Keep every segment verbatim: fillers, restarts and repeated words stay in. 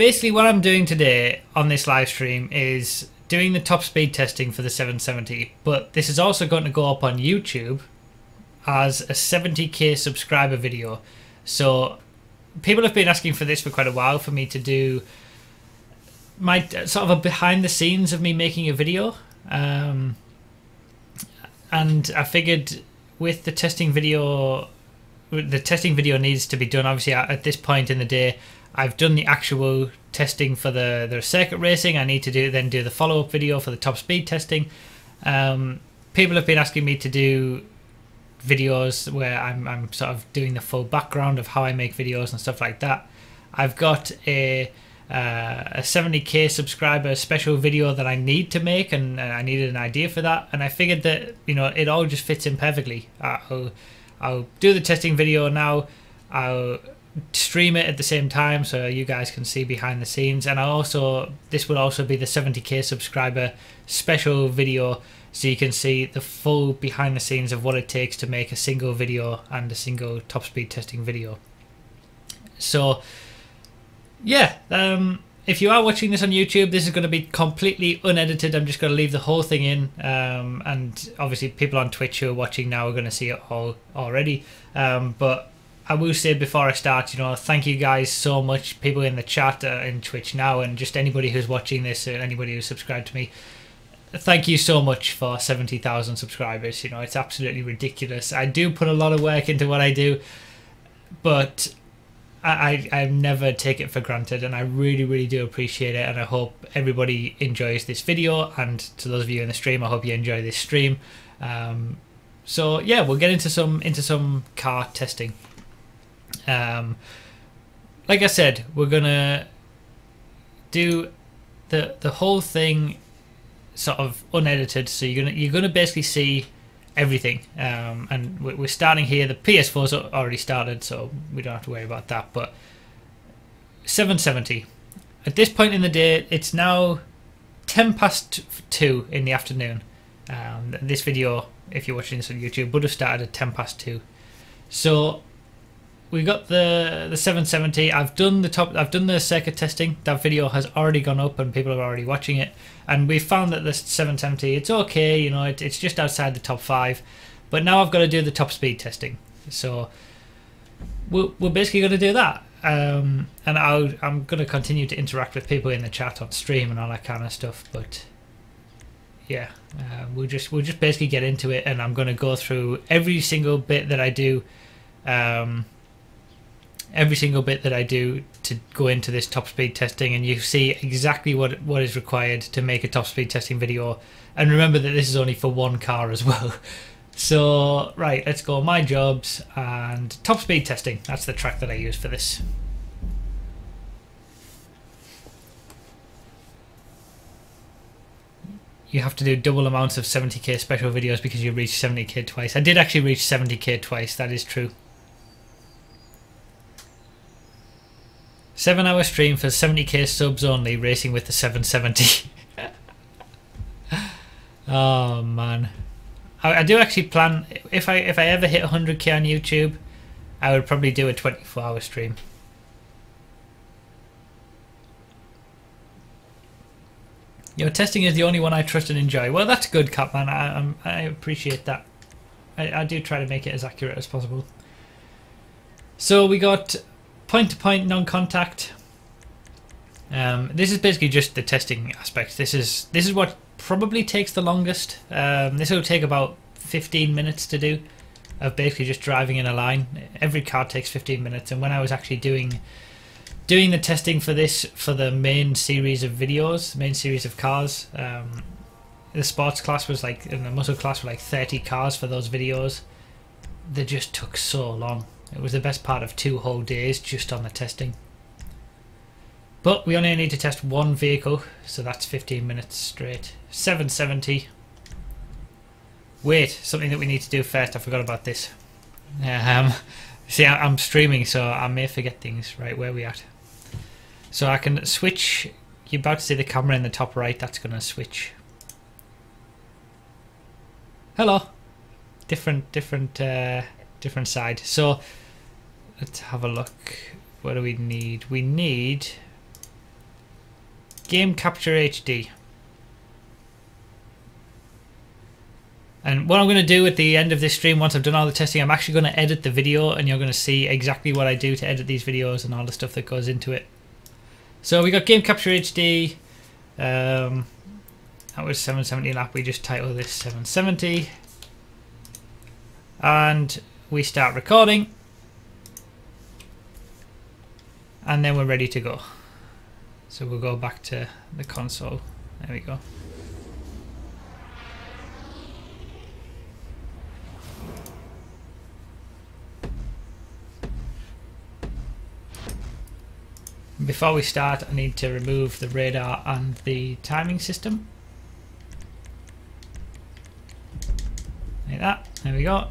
Basically what I'm doing today on this live stream is doing the top speed testing for the seven seventy, but this is also going to go up on YouTube as a seventy K subscriber video. So people have been asking for this for quite a while, for me to do my sort of a behind the scenes of me making a video, um, and I figured with the testing video, the testing video needs to be done. Obviously at this point in the day, I've done the actual testing for the, the circuit racing. I need to do then do the follow-up video for the top speed testing. Um, people have been asking me to do videos where I'm, I'm sort of doing the full background of how I make videos and stuff like that. I've got a uh, a seventy K subscriber special video that I need to make, and I needed an idea for that, and I figured that, you know, it all just fits in perfectly. I'll, I'll do the testing video now, I'll stream it at the same time so you guys can see behind the scenes, and I also this will also be the seventy K subscriber special video, so you can see the full behind the scenes of what it takes to make a single video and a single top speed testing video. So yeah, um, if you are watching this on YouTube, this is going to be completely unedited. I'm just going to leave the whole thing in, um, and obviously people on Twitch who are watching now are going to see it all already, um, but I will say before I start, you know, thank you guys so much, people in the chat uh, in Twitch now, and just anybody who's watching this and anybody who's subscribed to me. Thank you so much for seventy thousand subscribers. You know, it's absolutely ridiculous. I do put a lot of work into what I do, but I, I, I never take it for granted, and I really, really do appreciate it, and I hope everybody enjoys this video, and to those of you in the stream, I hope you enjoy this stream. Um, so yeah, we'll get into some, into some car testing. Um, like I said, we're gonna do the, the whole thing sort of unedited, so you're gonna you're gonna basically see everything, um, and we're starting here. The P S four's already started, so we don't have to worry about that. But seven seventy at this point in the day, it's now ten past two in the afternoon. Um, this video, if you're watching this on YouTube, would have started at ten past two. So we got the the seven seventy. I've done the top. I've done the circuit testing. That video has already gone up, and people are already watching it. And we found that the seven seventy, it's okay. You know, it, it's just outside the top five. But now I've got to do the top speed testing. So we're we're basically going to do that. Um, and I'll, I'm going to continue to interact with people in the chat on stream and all that kind of stuff. But yeah, uh, we'll just we'll just basically get into it. And I'm going to go through every single bit that I do. Um, every single bit that I do to go into this top speed testing, and you see exactly what what is required to make a top speed testing video. And remember that this is only for one car as well. So right, let's go my jobs and top speed testing. That's the track that I use for this. You have to do double amounts of seventy K special videos because you reach seventy K twice. I did actually reach seventy K twice, that is true. Seven hour stream for seventy K subs only, racing with the seven seventy. Oh man, I, I do actually plan, if I if I ever hit one hundred K on YouTube, I would probably do a twenty-four hour stream. Your testing is the only one I trust and enjoy. Well, that's good, Catman. I I'm, I appreciate that. I I do try to make it as accurate as possible. So we got point-to-point non-contact. Um, this is basically just the testing aspect. This is this is what probably takes the longest. Um, this will take about fifteen minutes to do, of basically just driving in a line. Every car takes fifteen minutes, and when I was actually doing doing the testing for this, for the main series of videos, main series of cars, um, the sports class was like, and the muscle class were like thirty cars for those videos. They just took so long. It was the best part of two whole days just on the testing. But we only need to test one vehicle, so that's fifteen minutes straight. seven seventy. Wait, something that we need to do first. I forgot about this. Um, see, I'm streaming, so I may forget things. Right, where are we at? So I can switch. You're about to see the camera in the top right. That's going to switch. Hello. Different, different, uh, different side. So let's have a look. What do we need? We need Game Capture H D. And what I'm going to do at the end of this stream, once I've done all the testing, I'm actually going to edit the video, and you're going to see exactly what I do to edit these videos and all the stuff that goes into it. So we got Game Capture H D. Um, that was seven seventy lap. We just title this seven seventy. And we start recording. And then we're ready to go. So we'll go back to the console. There we go. Before we start, I need to remove the radar and the timing system. Like that. There we go.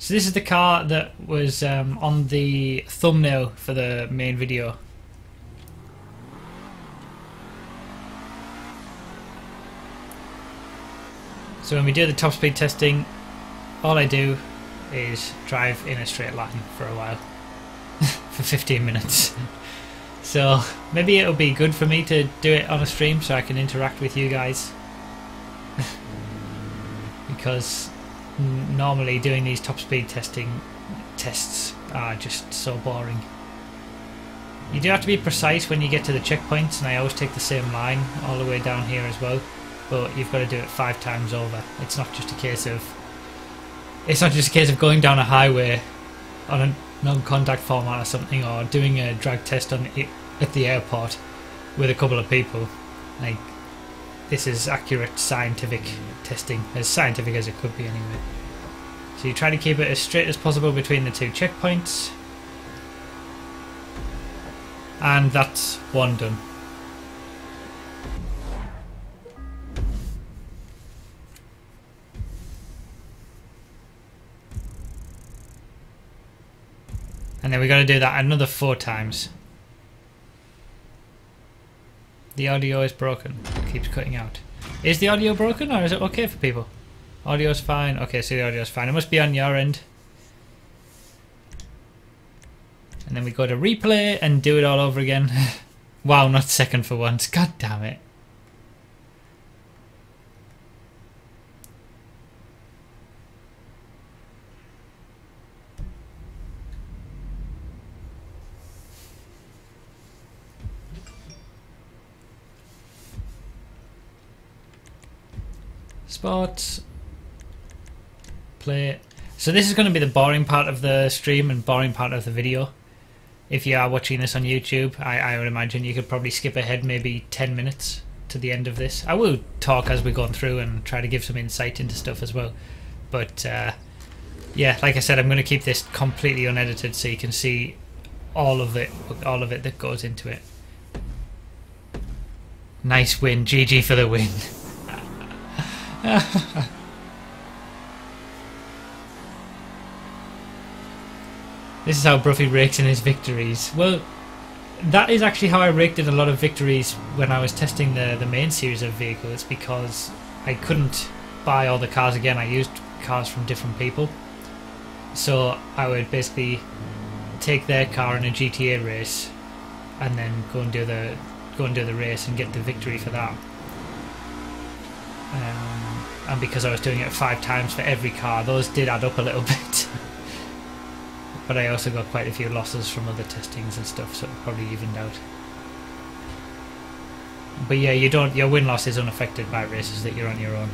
So this is the car that was um, on the thumbnail for the main video. So when we do the top speed testing, all I do is drive in a straight line for a while. For fifteen minutes. So maybe it'll be good for me to do it on a stream so I can interact with you guys. Because normally doing these top speed testing tests are just so boring. You do have to be precise when you get to the checkpoints, and I always take the same line all the way down here as well. But you've got to do it five times over. It's not just a case of it's not just a case of going down a highway on a non-contact format or something, or doing a drag test on it at the airport with a couple of people. Like, this is accurate scientific testing, as scientific as it could be anyway. So you try to keep it as straight as possible between the two checkpoints, and that's one done. And then we're going to do that another four times. The audio is broken. It keeps cutting out. Is the audio broken, or is it okay for people? Audio's fine. Okay, so the audio's fine. It must be on your end. And then we go to replay and do it all over again. Wow, not second for once. God damn it. Sports, play. So this is going to be the boring part of the stream and boring part of the video. If you are watching this on YouTube, I, I would imagine you could probably skip ahead maybe ten minutes to the end of this. I will talk as we're going through and try to give some insight into stuff as well. But uh, yeah, like I said, I'm going to keep this completely unedited so you can see all of it, all of it that goes into it. Nice win, G G for the win. This is how Broughy rakes in his victories. Well, that is actually how I raked in a lot of victories when I was testing the, the main series of vehicles, because I couldn't buy all the cars again. I used cars from different people. So I would basically take their car in a G T A race and then go and do the, go and do the race and get the victory for that. Um, And because I was doing it five times for every car, those did add up a little bit. But I also got quite a few losses from other testings and stuff, so it probably evened out. But yeah, you don't, your win loss is unaffected by races that you're on your own.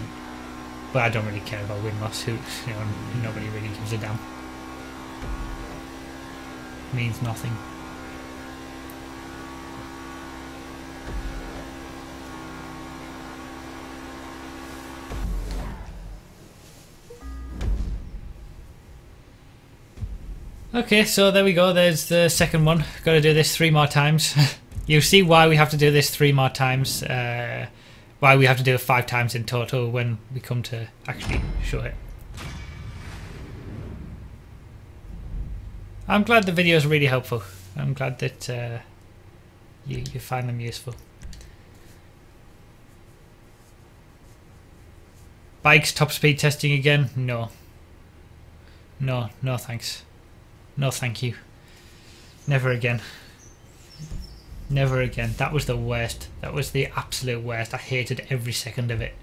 But I don't really care about win loss. Who, you know, nobody really gives a damn. It means nothing. Okay, so there we go, there's the second one. Got to do this three more times. You'll see why we have to do this three more times, uh, why we have to do it five times in total when we come to actually show it. I'm glad the video's really helpful. I'm glad that uh, you, you find them useful. Bikes top speed testing again? No. No, no thanks. No, thank you. Never again. Never again. That was the worst. That was the absolute worst. I hated every second of it.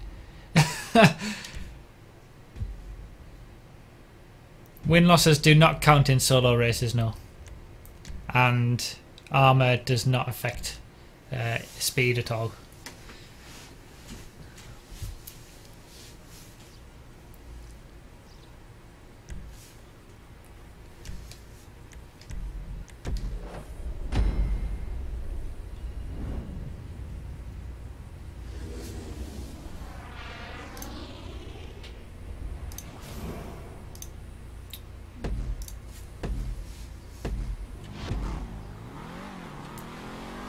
Win losses do not count in solo races, no. And armor does not affect uh, speed at all.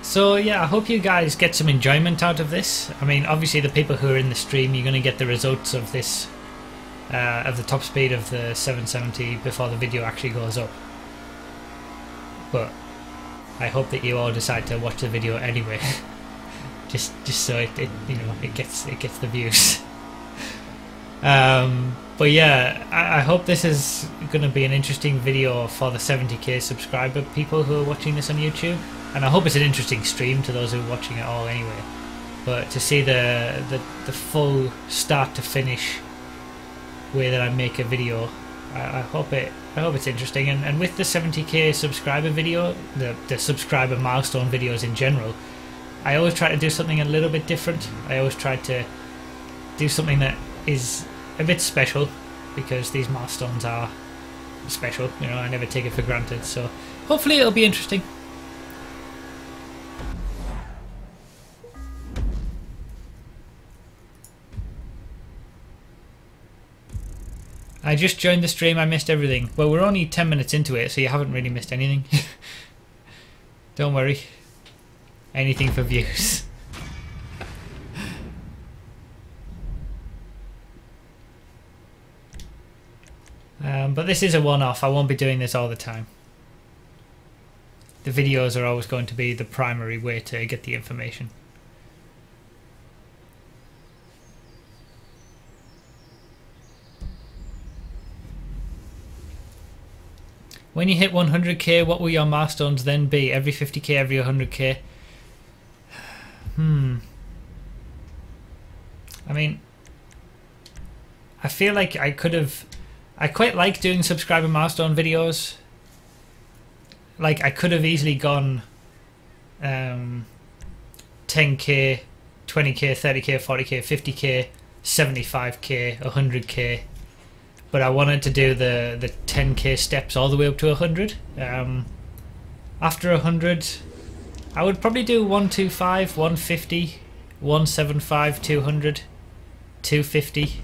So yeah, I hope you guys get some enjoyment out of this. I mean, obviously the people who are in the stream, you're going to get the results of this, uh, of the top speed of the seven seventy before the video actually goes up. But I hope that you all decide to watch the video anyway, just just so it, it you know it gets it gets the views. um, but yeah, I, I hope this is going to be an interesting video for the seventy K subscriber people who are watching this on YouTube. And I hope it's an interesting stream to those who are watching it all anyway. But to see the, the, the full start to finish way that I make a video, I, I hope it I hope it's interesting. And, and with the seventy K subscriber video, the, the subscriber milestone videos in general, I always try to do something a little bit different. I always try to do something that is a bit special, because these milestones are special. You know, I never take it for granted. So hopefully it'll be interesting. I just joined the stream, I missed everything. Well, we're only ten minutes into it, so you haven't really missed anything. Don't worry. Anything for views. um, but this is a one-off, I won't be doing this all the time. The videos are always going to be the primary way to get the information. When you hit one hundred K, what will your milestones then be? Every fifty K, every one hundred K? Hmm. I mean, I feel like I could have... I quite like doing subscriber milestone videos. Like, I could have easily gone um, ten K, twenty K, thirty K, forty K, fifty K, seventy-five K, one hundred K. But I wanted to do the, the ten K steps all the way up to one hundred. Um, after one hundred, I would probably do one twenty-five, one fifty, one seventy-five, two hundred, two fifty,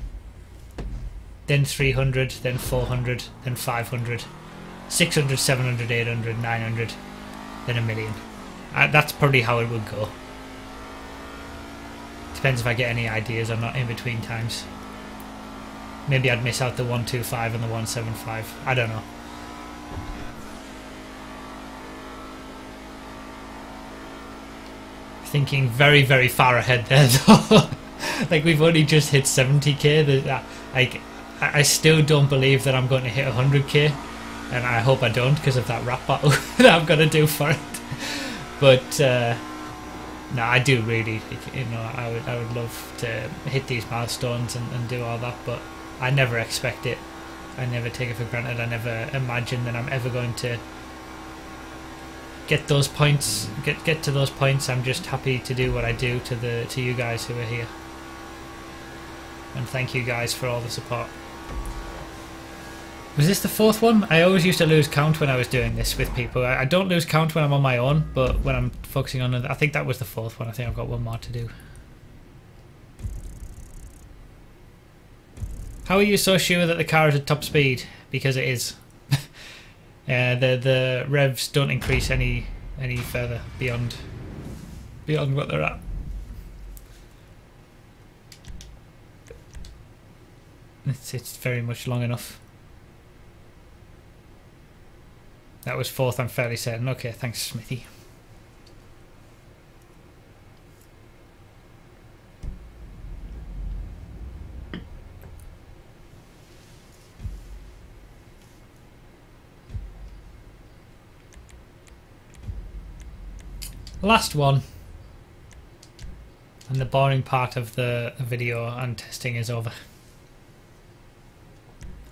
then three hundred, then four hundred, then five hundred, six hundred, seven hundred, eight hundred, nine hundred, then a million. I, that's probably how it would go. Depends if I get any ideas or not in between times. Maybe I'd miss out the one twenty-five and the one seventy-five. I don't know. Thinking very, very far ahead there, though. Like, we've only just hit seventy K. Like, I still don't believe that I'm going to hit one hundred K. And I hope I don't, because of that rap battle that I'm going to do for it. But, uh, no, I do really, you know, I would, I would love to hit these milestones and, and do all that, but I never expect it. I never take it for granted. I never imagine that I'm ever going to get those points, get get to those points. I'm just happy to do what I do to the to you guys who are here. And thank you guys for all the support. Was this the fourth one? I always used to lose count when I was doing this with people. I don't lose count when I'm on my own, but when I'm focusing on another, I think that was the fourth one. I think I've got one more to do. How are you so sure that the car is at top speed? Because it is. uh, the the revs don't increase any any further beyond beyond what they're at. It's it's very much long enough. That was fourth, I'm fairly certain. Okay, thanks, Smithy. last one. And the boring part of the video and testing is over.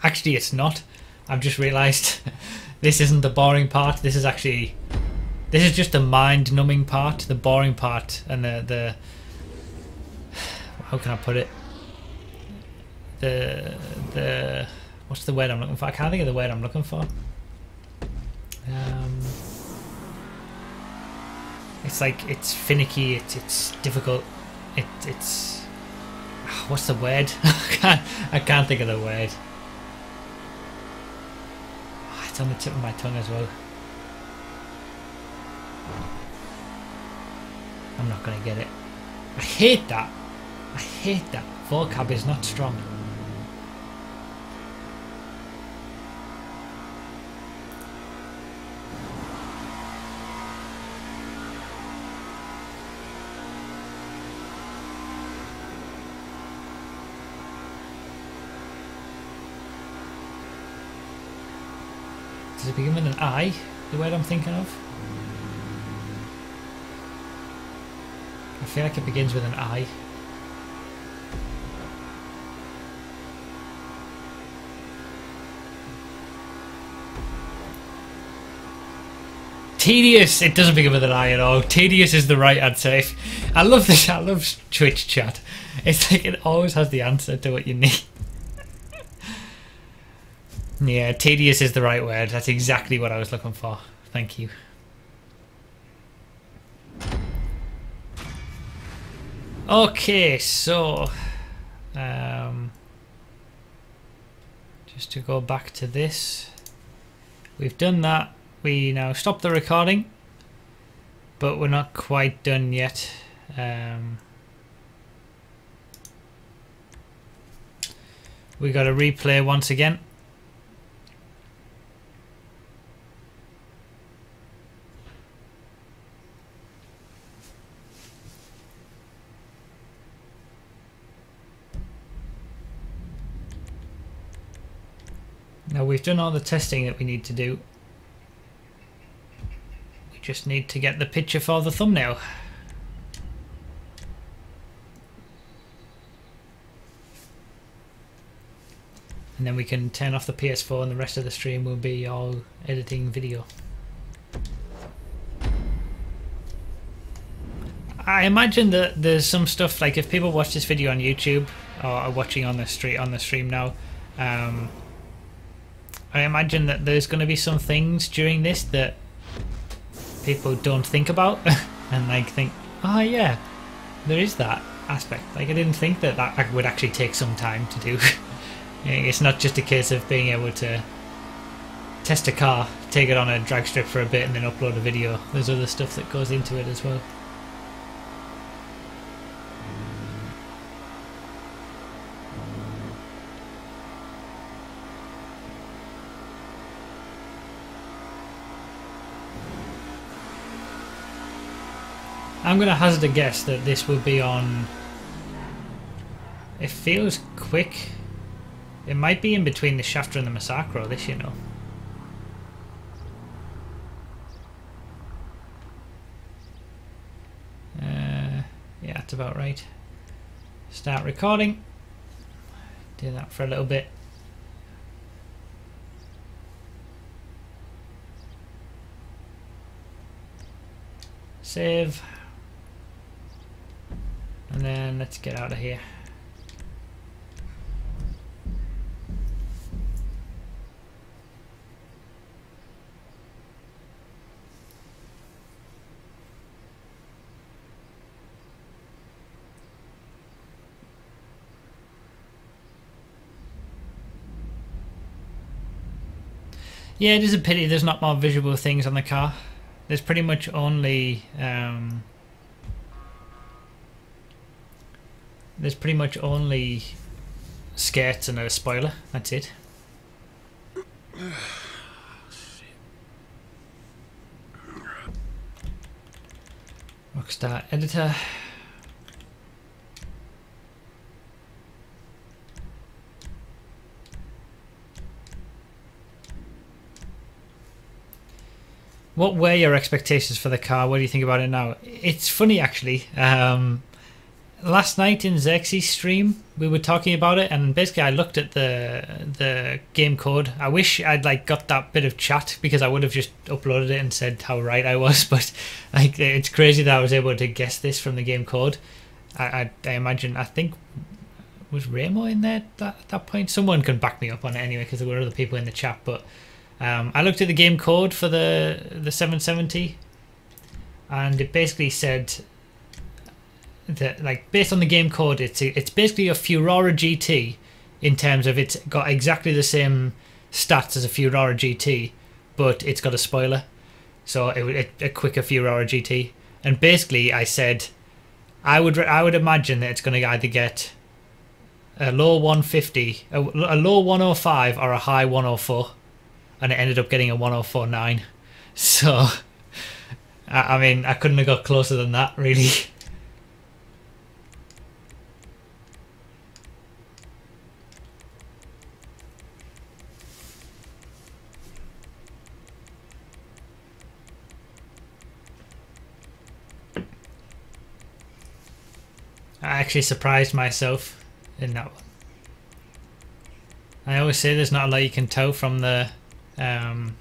Actually, it's not. I've just realised this isn't the boring part. This is actually... This is just the mind-numbing part. The boring part and the... the how can I put it? The... the... What's the word I'm looking for? I can't think of the word I'm looking for. Um, it's like, it's finicky, it's, it's difficult, it, it's... What's the word? I, can't, I can't think of the word. Oh, it's on the tip of my tongue as well. I'm not going to get it. I hate that. I hate that. Vocab is not strong. Does it begin with an I, the word I'm thinking of? I feel like it begins with an I. Tedious! It doesn't begin with an I at all. Tedious is the right answer. I love this. I love Twitch chat. It's like it always has the answer to what you need. Yeah, tedious is the right word. That's exactly what I was looking for. Thank you. Okay, so... Um, just to go back to this. We've done that. We now stop the recording. But we're not quite done yet. Um, we got to replay once again. Now we've done all the testing that we need to do. We just need to get the picture for the thumbnail. And then we can turn off the P S four and the rest of the stream will be all editing video. I imagine that there's some stuff, like if people watch this video on YouTube or are watching on the street on the stream now, um, I imagine that there's going to be some things during this that people don't think about and like think, oh yeah, there is that aspect. Like I didn't think that that would actually take some time to do. It's not just a case of being able to test a car, take it on a drag strip for a bit and then upload a video. There's other stuff that goes into it as well. I'm going to hazard a guess that this will be on... It feels quick. It might be in between the Shafter and the Massacro, this you know. Uh, yeah, that's about right. Start recording. Do that for a little bit. Save. And then let's get out of here. Yeah, it is a pity there's not more visual things on the car. There's pretty much only... Um, There's pretty much only skirts and a spoiler. That's it. Rockstar editor. What were your expectations for the car? What do you think about it now? It's funny, actually. Um, last night in Xerxes' stream, we were talking about it, and basically I looked at the the game code. I wish I'd like got that bit of chat, because I would have just uploaded it and said how right I was. But like, it's crazy that I was able to guess this from the game code. I I, I imagine, I think, was Remo in there at that, at that point? Someone can back me up on it anyway, because there were other people in the chat, but um, I looked at the game code for the, the seven seventy, and it basically said that, like, based on the game code, it's, it's basically a Fiora G T in terms of it's got exactly the same stats as a Fiora G T, but it's got a spoiler, so it, it, a quicker Fiora G T. And basically I said, I would, I would imagine that it's going to either get a low one fifty, a, a low one oh five, or a high one oh four, and it ended up getting a one oh four point nine. So, I, I mean, I couldn't have got closer than that, really. I actually surprised myself in that one. I always say there's not a lot you can tell from the um,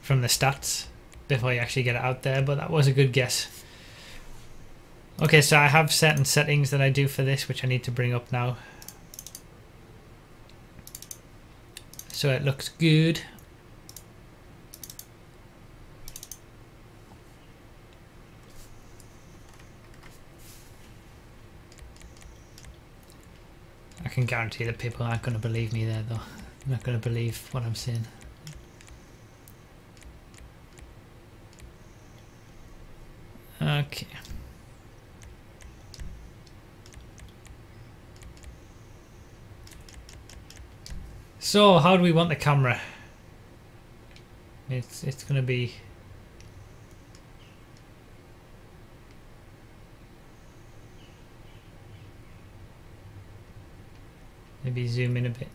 from the stats before you actually get it out there, but that was a good guess. Okay, so I have certain settings that I do for this, which I need to bring up now. So it looks good. I can guarantee that people aren't going to believe me there, though. I'm not going to believe what I'm saying. Okay. So, how do we want the camera? It's it's going to be. Maybe zoom in a bit.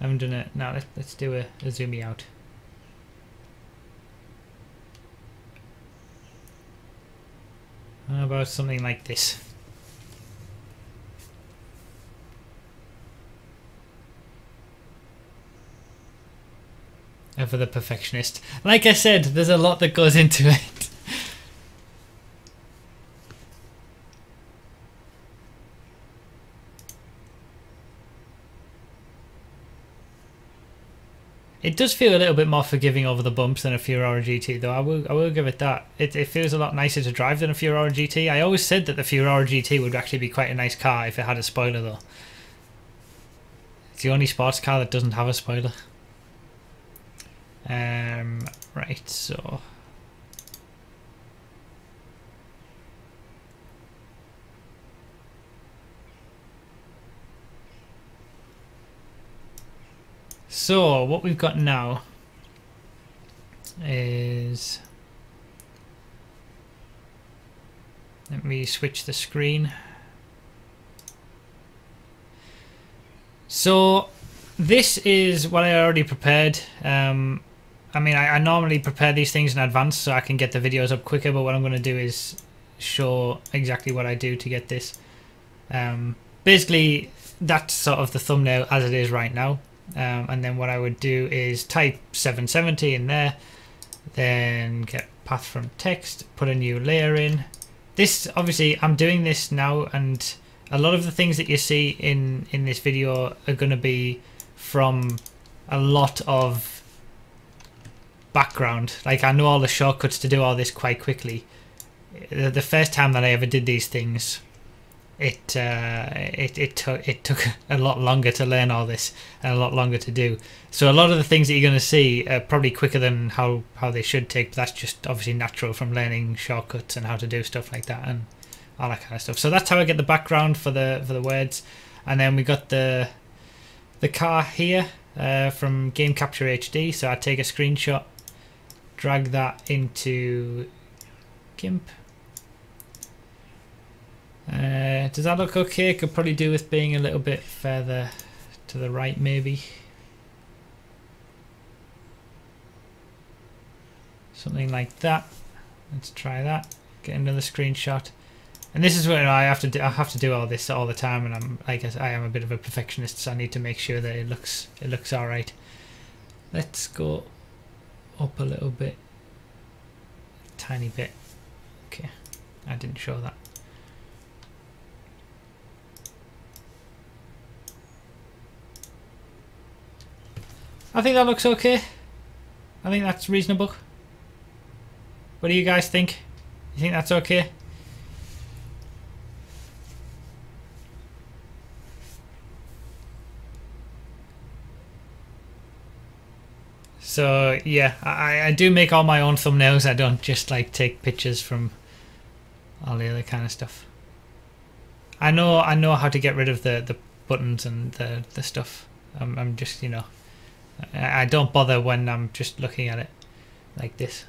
I haven't done it. Now let's, let's do a, a zoomy out. How about something like this? And for the perfectionist. Like I said, there's a lot that goes into it. It does feel a little bit more forgiving over the bumps than a Fiora G T, though. I will, I will give it that. It, it feels a lot nicer to drive than a Fiora G T. I always said that the Fiora G T would actually be quite a nice car if it had a spoiler, though. It's the only sports car that doesn't have a spoiler. Um, right, so So what we've got now is, let me switch the screen. So this is what I already prepared. Um, I mean, I, I normally prepare these things in advance so I can get the videos up quicker, but what I'm going to do is show exactly what I do to get this. Um, basically, that's sort of the thumbnail as it is right now. Um, and then what I would do is type seven seventy in there, then get path from text, put a new layer in. This, obviously, I'm doing this now, and a lot of the things that you see in, in this video are going to be from a lot of background. Like, I know all the shortcuts to do all this quite quickly. The, the first time that I ever did these things, It, uh, it it took it took a lot longer to learn all this and a lot longer to do. So a lot of the things that you're going to see are probably quicker than how, how they should take. But that's just obviously natural from learning shortcuts and how to do stuff like that and all that kind of stuff. So that's how I get the background for the for the words, and then we got the the car here uh, from Game Capture H D. So I take a screenshot, drag that into GIMP. Uh, does that look okay? Could probably do with being a little bit further to the right, maybe. something like that. Let's try that. Get another screenshot. And this is where I have to do, I have to do all this all the time, and I'm I guess I am a bit of a perfectionist, so I need to make sure that it looks it looks all right. Let's go up a little bit, tiny bit. Okay, I didn't show that. I think that looks okay. I think that's reasonable. What do you guys think? You think that's okay? So yeah, I, I do make all my own thumbnails. I don't just like take pictures from all the other kind of stuff. I know I know how to get rid of the, the buttons and the, the stuff. I'm, I'm just, you know, I, I don't bother when I'm just looking at it like this.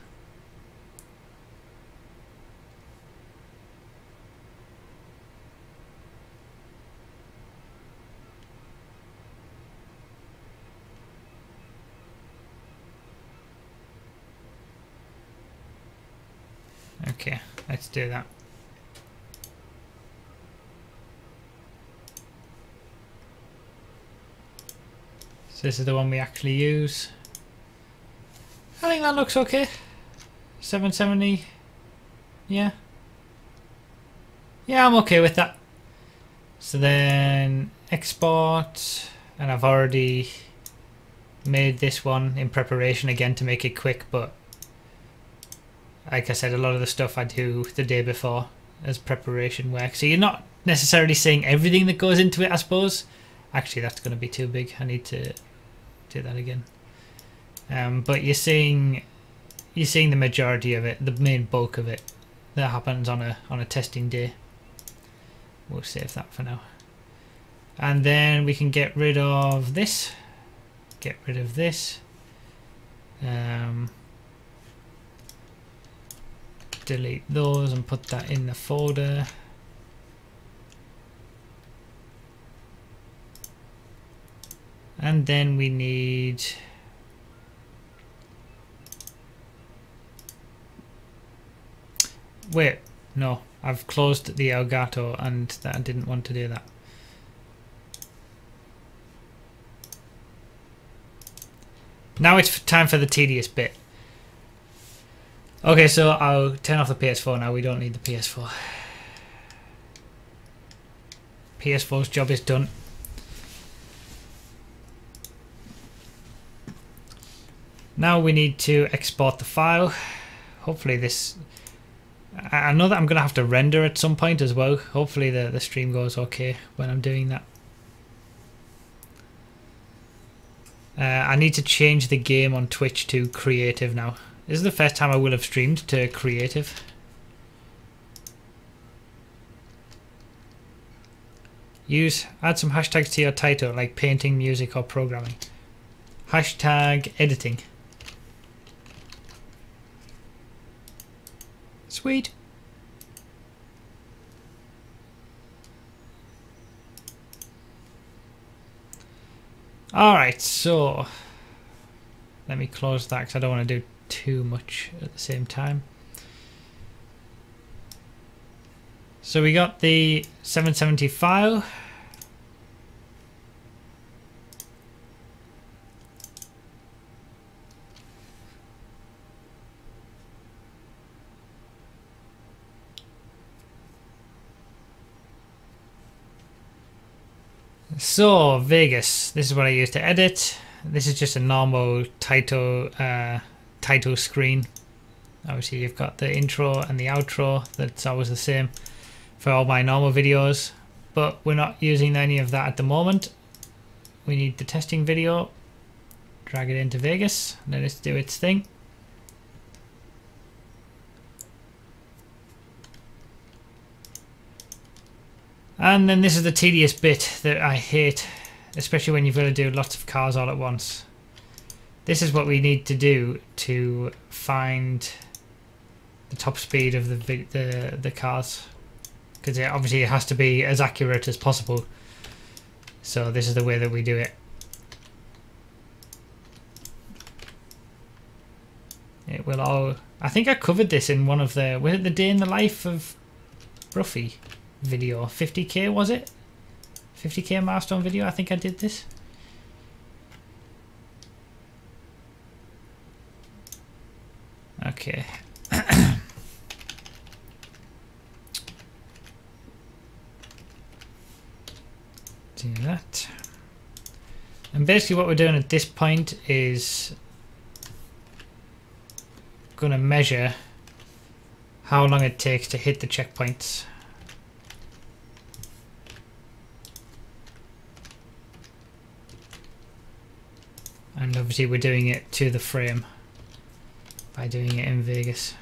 Okay, let's do that. So this is the one we actually use. I think that looks okay. seven seventy, yeah. Yeah, I'm okay with that. So then export, and I've already made this one in preparation again to make it quick, but like I said, a lot of the stuff I do the day before as preparation work. So you're not necessarily seeing everything that goes into it, I suppose. Actually, that's going to be too big. I need to do that again. Um, but you're seeing, you're seeing the majority of it, the main bulk of it, that happens on a on a testing day. We'll save that for now. And then we can get rid of this. Get rid of this. Um... Delete those and put that in the folder. And then we need wait, no, I've closed the Elgato and that I didn't want to do that. Now it's time for the tedious bit. Okay, so I'll turn off the P S four now. We don't need the P S four. P S four's job is done. Now we need to export the file. Hopefully this... I know that I'm going to have to render at some point as well. Hopefully the, the stream goes okay when I'm doing that. Uh, I need to change the game on Twitch to creative now. This is the first time I will have streamed to creative. Use, add some hashtags to your title, like painting, music, or programming. Hashtag editing. Sweet. Alright, so let me close that because I don't want to do too much at the same time. So we got the seven seventy file. So Vegas, this is what I use to edit. This is just a normal title uh, title screen. Obviously you've got the intro and the outro, that's always the same for all my normal videos, but we're not using any of that at the moment. We need the testing video, drag it into Vegas, let it do its thing. And then this is the tedious bit that I hate, especially when you've got to do lots of cars all at once. This is what we need to do to find the top speed of the the, the cars, because it obviously has to be as accurate as possible. So this is the way that we do it. It will all... I think I covered this in one of the... Was it the day in the life of Broughy video? fifty K, was it? fifty K milestone video, I think I did this. Okay. Do that. And basically what we're doing at this point is going to measure how long it takes to hit the checkpoints. And obviously we're doing it to the frame by doing it in Vegas.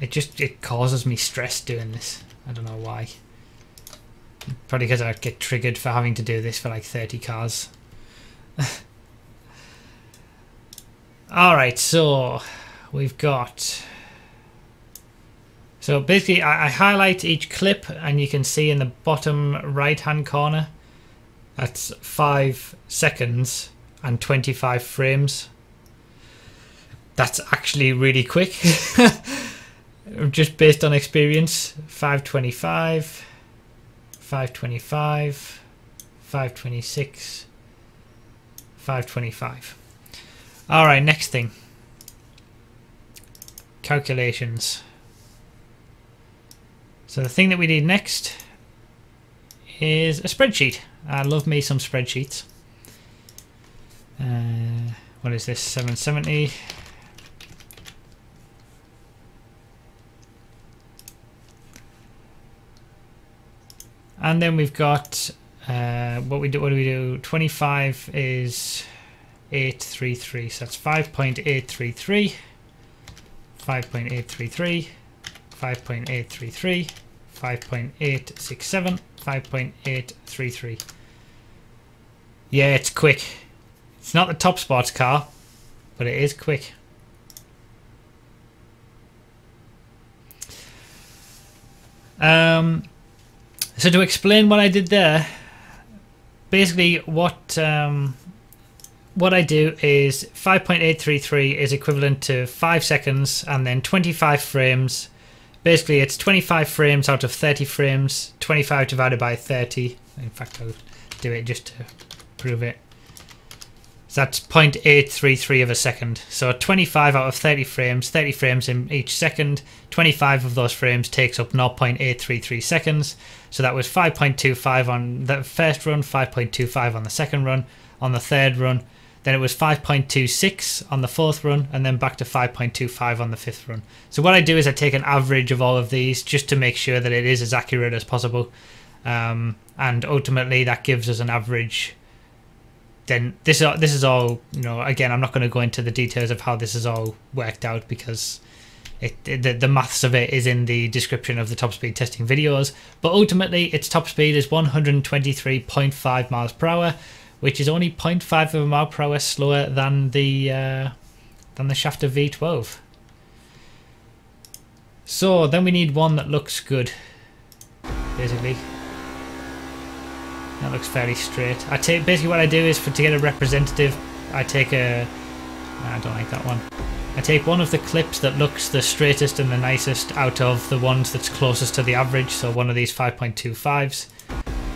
It just, it causes me stress doing this. I don't know why. Probably because I get triggered for having to do this for like thirty cars. Alright, so we've got... So basically I, I highlight each clip and you can see in the bottom right hand corner that's five seconds and twenty-five frames. That's actually really quick. Just based on experience, five twenty-five, five twenty-five, five twenty-six, five twenty-five. All right, next thing. Calculations. So the thing that we need next is a spreadsheet. I love me some spreadsheets. Uh, what is this, seven seventy? And then we've got uh, what we do. What do we do? Twenty-five is eight three three. So that's five point eight three three, five point eight three three, five point eight three three, five point eight six seven, five point eight three three. Yeah, it's quick. It's not the top sports car, but it is quick. Um. So to explain what I did there, basically what um, what I do is five point eight three three is equivalent to five seconds and then twenty-five frames. Basically it's twenty-five frames out of thirty frames, twenty-five divided by thirty. In fact, I'll do it just to prove it. So that's zero point eight three three of a second. So twenty-five out of thirty frames, thirty frames in each second, twenty-five of those frames takes up zero point eight three three seconds. So that was five point two five on the first run, five point two five on the second run, on the third run, then it was five point two six on the fourth run, and then back to five point two five on the fifth run. So what I do is I take an average of all of these just to make sure that it is as accurate as possible. Um, and ultimately that gives us an average. Then this is this is all, you know, again, I'm not going to go into the details of how this is all worked out because it, it the, the maths of it is in the description of the top speed testing videos, but ultimately its top speed is one hundred twenty-three point five miles per hour, which is only zero point five of a mile per hour slower than the uh, than the Shafter V twelve. So then we need one that looks good, basically. That looks fairly straight. I take basically what I do is for to get a representative, I take a. Nah, I don't like that one. I take one of the clips that looks the straightest and the nicest out of the ones that's closest to the average. So one of these five point two fives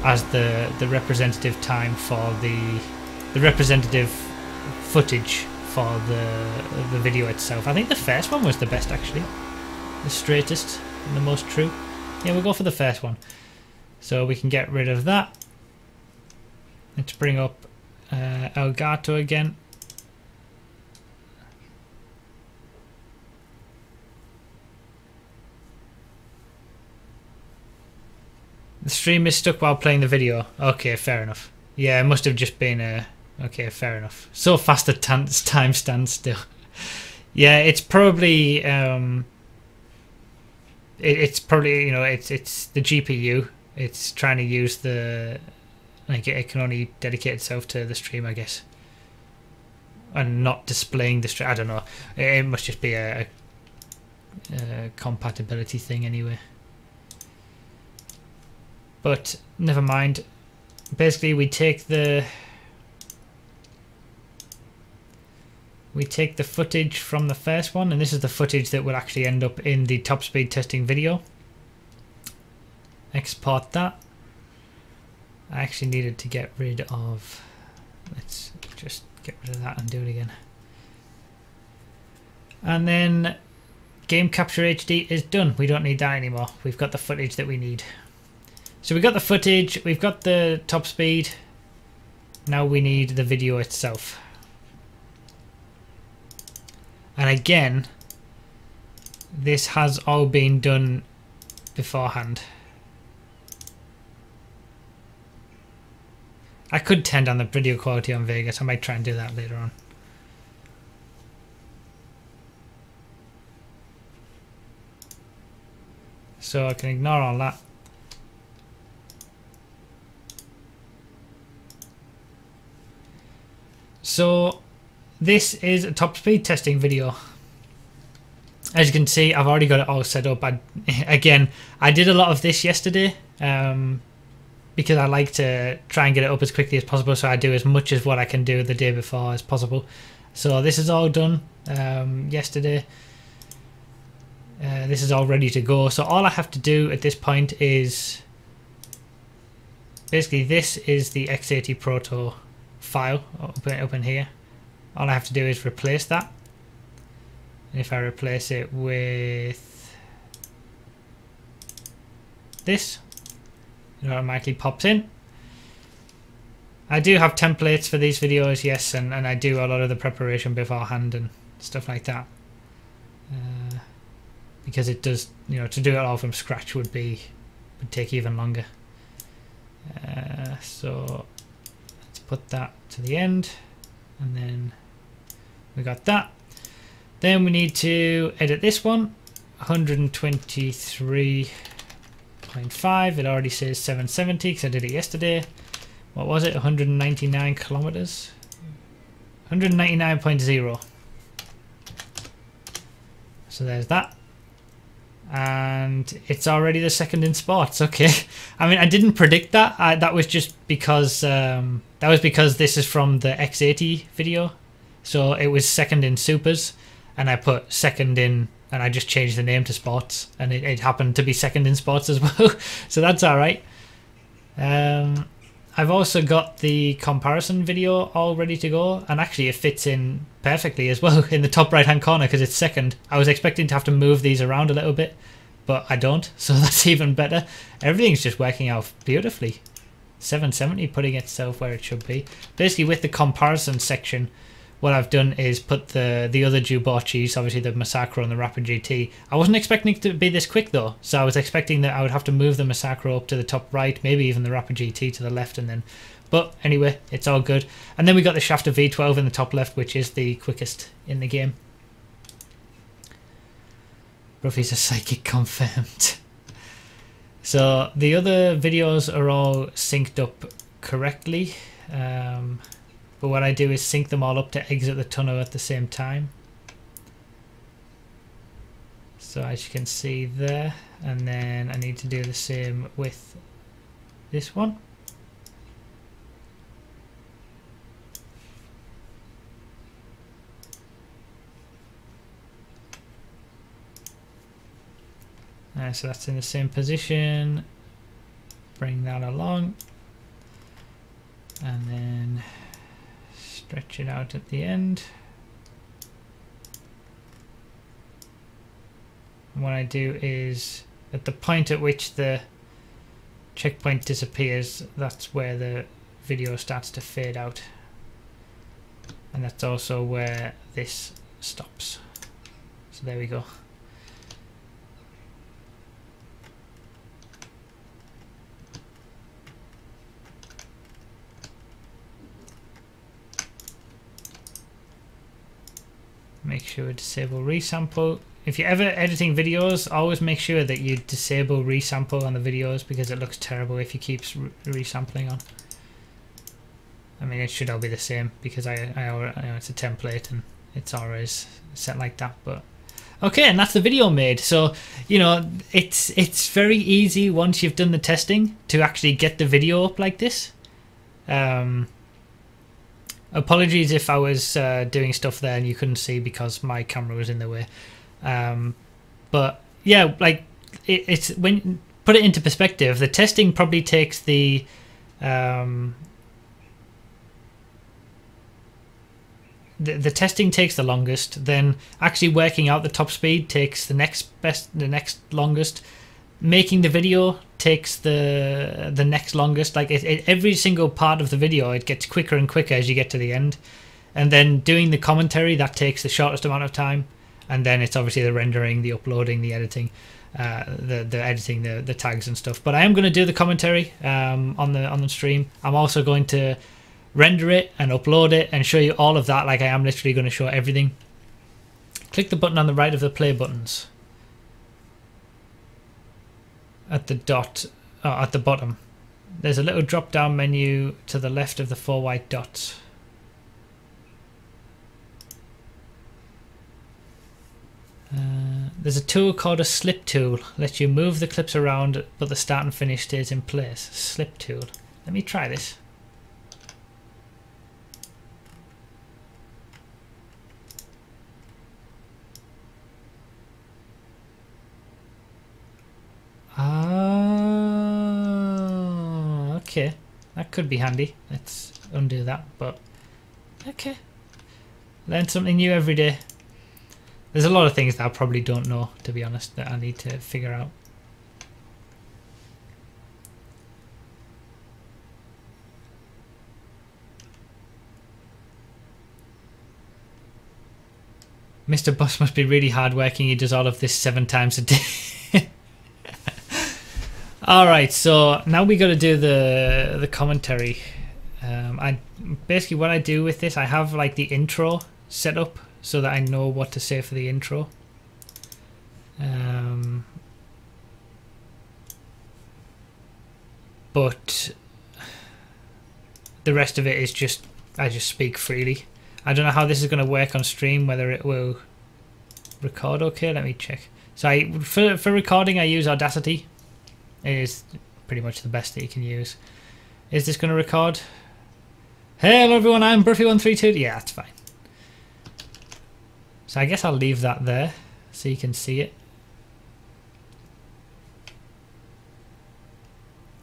as the the representative time for the the representative footage for the the video itself. I think the first one was the best actually, the straightest and the most true. Yeah, we'll go for the first one. So we can get rid of that. Let's bring up uh, Elgato again. The stream is stuck while playing the video. Okay, fair enough. Yeah, it must have just been a... Okay, fair enough. So fast the time stands still. Yeah, it's probably... Um, it, it's probably, you know, it's it's the G P U. It's trying to use the... Like it can only dedicate itself to the stream, I guess. and not displaying the stream. I don't know. It must just be a, a compatibility thing anyway. But never mind. Basically, we take the we take the footage from the first one, and this is the footage that will actually end up in the top speed testing video. Export that. I actually needed to get rid of. Let's just get rid of that and do it again. And then Game Capture H D is done. We don't need that anymore. We've got the footage that we need. So we got the footage, we've got the top speed, now we need the video itself. And again, this has all been done beforehand. I could turn down the video quality on Vegas, I might try and do that later on. So I can ignore all that. So this is a top speed testing video. As you can see, I've already got it all set up. I, again, I did a lot of this yesterday um, because I like to try and get it up as quickly as possible, so I do as much as what I can do the day before as possible. So this is all done um, yesterday. Uh, this is all ready to go. So all I have to do at this point is basically this is the X eighty Proto file open open here. All I have to do is replace that, and if I replace it with this, it automatically pops in. I do have templates for these videos, yes, and, and I do a lot of the preparation beforehand and stuff like that, uh, because it does, you know, to do it all from scratch would be would take even longer. Uh, so put that to the end, and then we got that. Then we need to edit this one, one twenty-three point five. It already says seven seventy because I did it yesterday. What was it? one hundred ninety-nine kilometers, one ninety-nine point zero. So there's that, and it's already the second in sports. Okay, I mean, I didn't predict that. I, that was just because. Um, That was because this is from the X eighty video, so it was second in supers, and I put second in, and I just changed the name to sports, and it, it happened to be second in sports as well, so that's alright. Um, I've also got the comparison video all ready to go, and actually it fits in perfectly as well in the top right hand corner because it's second. I was expecting to have to move these around a little bit, but I don't, so that's even better. Everything's just working out beautifully. seven seventy putting itself where it should be. Basically, with the comparison section, what I've done is put the the other Jubarchis, obviously the Massacro and the Rapid G T. I wasn't expecting it to be this quick though, so I was expecting that I would have to move the Massacro up to the top right, maybe even the Rapid G T to the left, and then. But anyway, it's all good. And then we got the Shafter V twelve in the top left, which is the quickest in the game. Broughy's a psychic confirmed. So the other videos are all synced up correctly, um, but what I do is sync them all up to exit the tunnel at the same time. So as you can see there, and then I need to do the same with this one. Uh, so that's in the same position, bring that along, and then stretch it out at the end. And what I do is, at the point at which the checkpoint disappears, that's where the video starts to fade out, and that's also where this stops. So there we go. Make sure disable resample. If you're ever editing videos, always make sure that you disable resample on the videos because it looks terrible if you keep resampling on. I mean, it should all be the same because I, I, I know it's a template and it's always set like that, but okay, and that's the video made. So, you know, it's it's very easy once you've done the testing to actually get the video up like this. Um, apologies if I was uh, doing stuff there and you couldn't see because my camera was in the way. Um, but yeah, like it, it's when put it into perspective, the testing probably takes the um, The, the testing takes the longest, then actually working out the top speed takes the next best, the next longest. Making the video takes the the next longest. Like it, it, every single part of the video, it gets quicker and quicker as you get to the end. And then doing the commentary, that takes the shortest amount of time. And then it's obviously the rendering, the uploading, the editing, uh, the the editing, the the tags and stuff. But I am going to do the commentary um, on the on the stream. I'm also going to render it and upload it and show you all of that. Like I am literally going to show everything. Click the button on the right of the play buttons at the dot oh, at the bottom. There's a little drop down menu to the left of the four white dots. Uh, there's a tool called a slip tool. Lets you move the clips around, but the start and finish stays in place. Slip tool. Let me try this. Ah, okay, that could be handy. Let's undo that, but okay. Learn something new every day. There's a lot of things that I probably don't know, to be honest, that I need to figure out. Mister Boss must be really hardworking. He does all of this seven times a day. All right, so now we got to do the the commentary. Um, I basically what I do with this, I have like the intro set up so that I know what to say for the intro. Um, but the rest of it is just I just speak freely. I don't know how this is going to work on stream. Whether it will record okay? Let me check. So I for for recording, I use Audacity. It is pretty much the best that you can use. Is this going to record? Hello everyone, I'm Broughy one three two two. Yeah, that's fine. So I guess I'll leave that there so you can see it.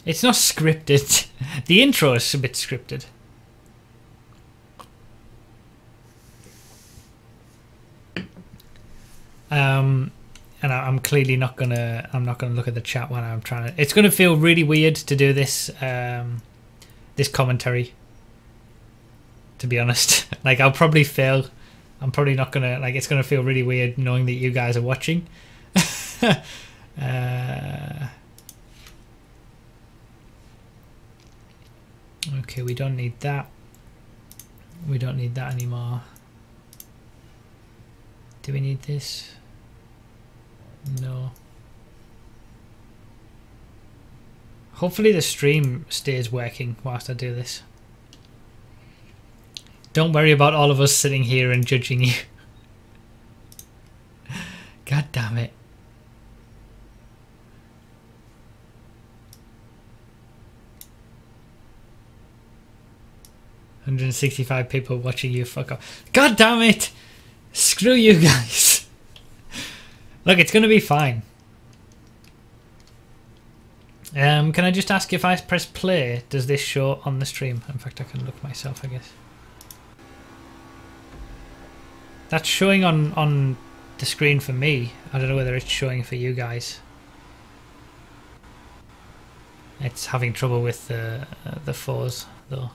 It's not scripted. The intro is a bit scripted. Um... And I'm clearly not gonna. I'm not gonna look at the chat when I'm trying to. It's gonna feel really weird to do this. Um, this commentary. To be honest, like I'll probably fail. I'm probably not gonna like. It's gonna feel really weird knowing that you guys are watching. uh, okay, we don't need that. We don't need that anymore. Do we need this? No. Hopefully the stream stays working whilst I do this. Don't worry about all of us sitting here and judging you. God damn it. one hundred sixty-five people watching you, fuck off. God damn it! Screw you guys! Look, it's going to be fine. Um, can I just ask if I press play, does this show on the stream? In fact, I can look myself, I guess. That's showing on, on the screen for me. I don't know whether it's showing for you guys. It's having trouble with the, uh, the fours, though.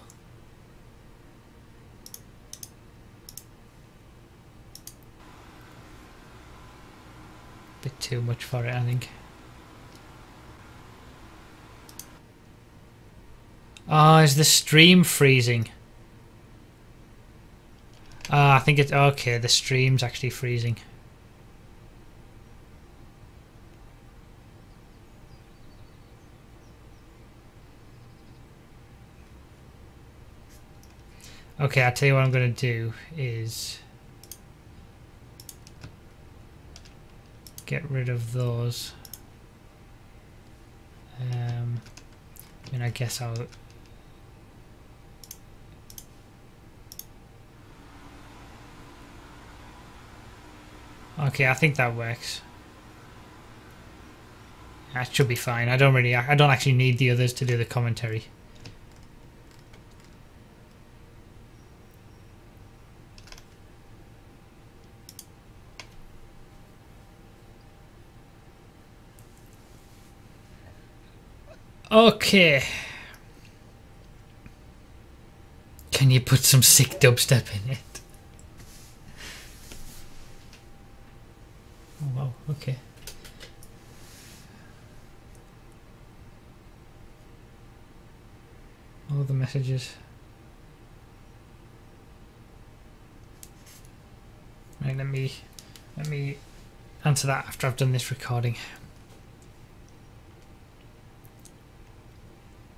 Bit too much for it, I think. Oh, is the stream freezing? Ah, oh, I think it's okay. The stream's actually freezing. Okay, I'll tell you what I'm going to do is get rid of those. Um, I mean, I guess I'll... Okay, I think that works. That should be fine. I don't really, I don't actually need the others to do the commentary. Okay. Can you put some sick dubstep in it? Oh, wow, okay. All the messages. Right, let me let me answer that after I've done this recording.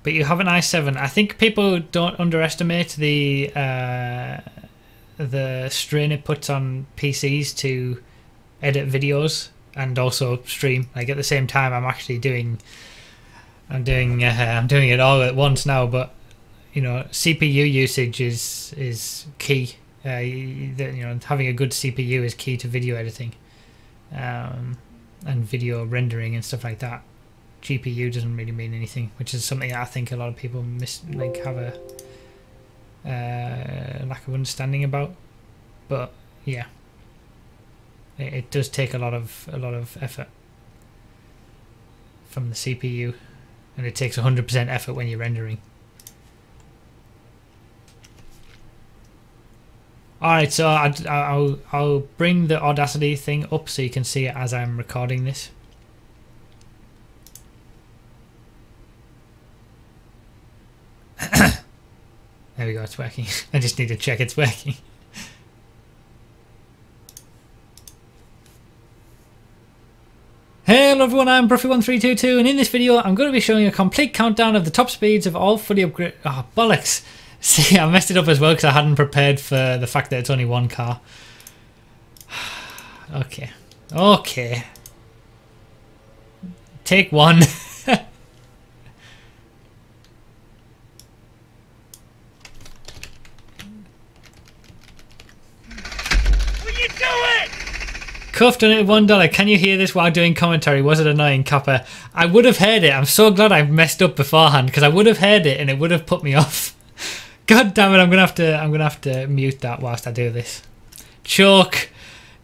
But you have an i seven. I think people don't underestimate the uh, the strain it puts on P Cs to edit videos and also stream. Like at the same time, I'm actually doing, I'm doing, uh, I'm doing it all at once now. But you know, C P U usage is is key. Uh, you, you know, having a good C P U is key to video editing, um, and video rendering and stuff like that. G P U doesn't really mean anything, which is something I think a lot of people miss, like have a uh, lack of understanding about. But yeah. It does take a lot of a lot of effort from the C P U, and it takes one hundred percent effort when you're rendering. All right, so I, I'll I'll bring the Audacity thing up so you can see it as I'm recording this. There we go. It's working. I just need to check it's working. Hello everyone, I'm Broughy one three two two, and in this video I'm going to be showing a complete countdown of the top speeds of all fully upgrade... Oh, bollocks! See, I messed it up as well because I hadn't prepared for the fact that it's only one car. Okay. Okay. Take one. Cuffed on it at one dollar. Can you hear this while doing commentary? Was it annoying, Copper? I would have heard it. I'm so glad I messed up beforehand because I would have heard it and it would have put me off. God damn it! I'm gonna have to. I'm gonna have to mute that whilst I do this. Choke,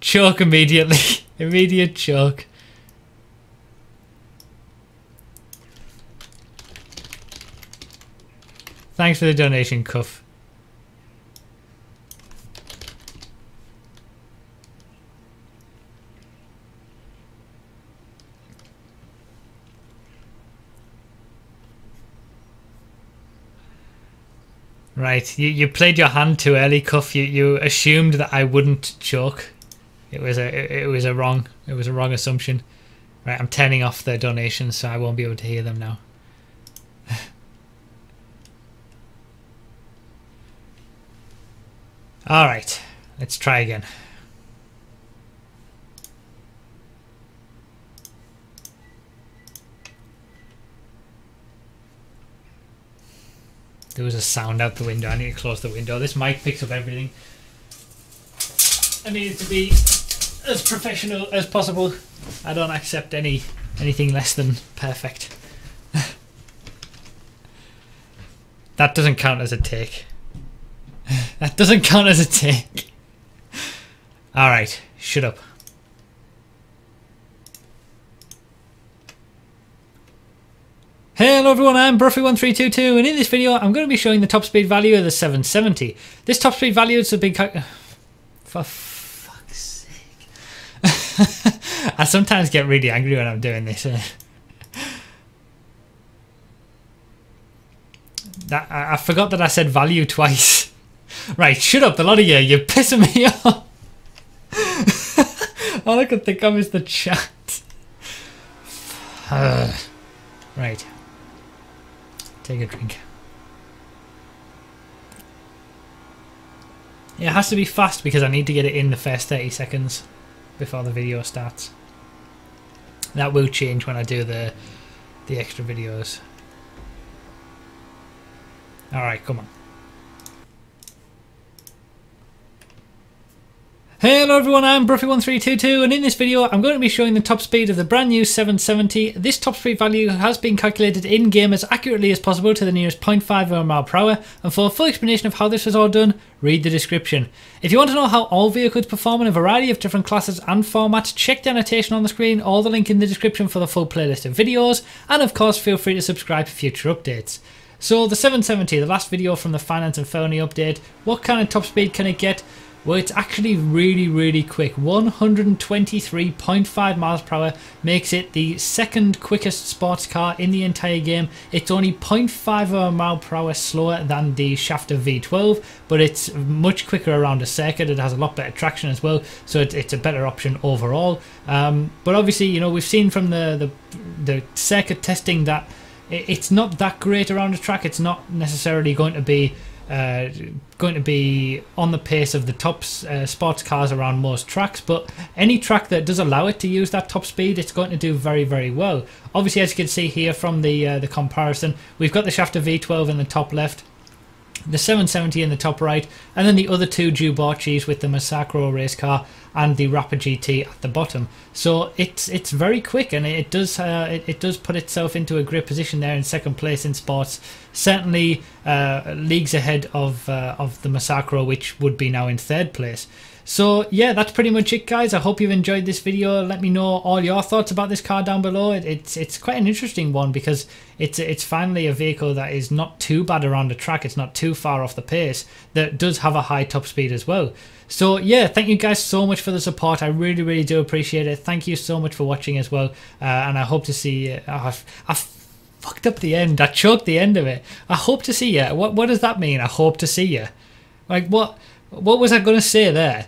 choke immediately. Immediate choke. Thanks for the donation, Cuff. Right, you, you played your hand too early, Cuff. You you assumed that I wouldn't choke. It was a it, it was a wrong it was a wrong assumption. Right, I'm turning off the donations, so I won't be able to hear them now. All right, let's try again. There was a sound out the window. I need to close the window. This mic picks up everything. I need it to be as professional as possible. I don't accept any anything less than perfect. That doesn't count as a take. That doesn't count as a take. All right, shut up. Hello everyone, I'm Broughy one three two two, and in this video I'm going to be showing the top speed value of the seven seventy. This top speed value is a big... For fuck's sake. I sometimes get really angry when I'm doing this. That, I, I forgot that I said value twice. Right, shut up, the lot of you, you're pissing me off. All I could think of is the chat. Uh, right. Take a drink. It has to be fast because I need to get it in the first thirty seconds before the video starts. That will change when I do the the extra videos. Alright, come on. Hello everyone, I'm Broughy one three two two, and in this video I'm going to be showing the top speed of the brand new seven seventy. This top speed value has been calculated in game as accurately as possible to the nearest zero point five mile per hour, and for a full explanation of how this was all done, read the description. If you want to know how all vehicles perform in a variety of different classes and formats, check the annotation on the screen or the link in the description for the full playlist of videos, and of course feel free to subscribe for future updates. So the seven seventy, the last video from the Finance and Felony update, what kind of top speed can it get? Well, it's actually really, really quick. one hundred twenty-three point five miles per hour makes it the second quickest sports car in the entire game. It's only zero point five mile per hour slower than the Shafter V twelve, but it's much quicker around a circuit. It has a lot better traction as well, so it, it's a better option overall. Um, but obviously, you know, we've seen from the the, the circuit testing that it, it's not that great around a track. It's not necessarily going to be Uh, going to be on the pace of the top uh, sports cars around most tracks, but any track that does allow it to use that top speed, it's going to do very, very well. Obviously, as you can see here from the uh, the comparison, we've got the Shafter V twelve in the top left, the seven seventy in the top right, and then the other two Jubarchis with the Massacro race car and the Rapid G T at the bottom. So it's it's very quick, and it does uh, it, it does put itself into a great position there in second place in sports. Certainly uh, leagues ahead of uh, of the Massacro, which would be now in third place. So yeah, that's pretty much it, guys. I hope you've enjoyed this video. Let me know all your thoughts about this car down below. It, it's it's quite an interesting one because it's it's finally a vehicle that is not too bad around the track. It's not too far off the pace. That does have a high top speed as well. So yeah, thank you guys so much for the support. I really, really do appreciate it. Thank you so much for watching as well. Uh, and I hope to see. Uh, I've, I've fucked up the end. I choked the end of it. I hope to see you. What what does that mean? I hope to see you. Like what what was I gonna say there?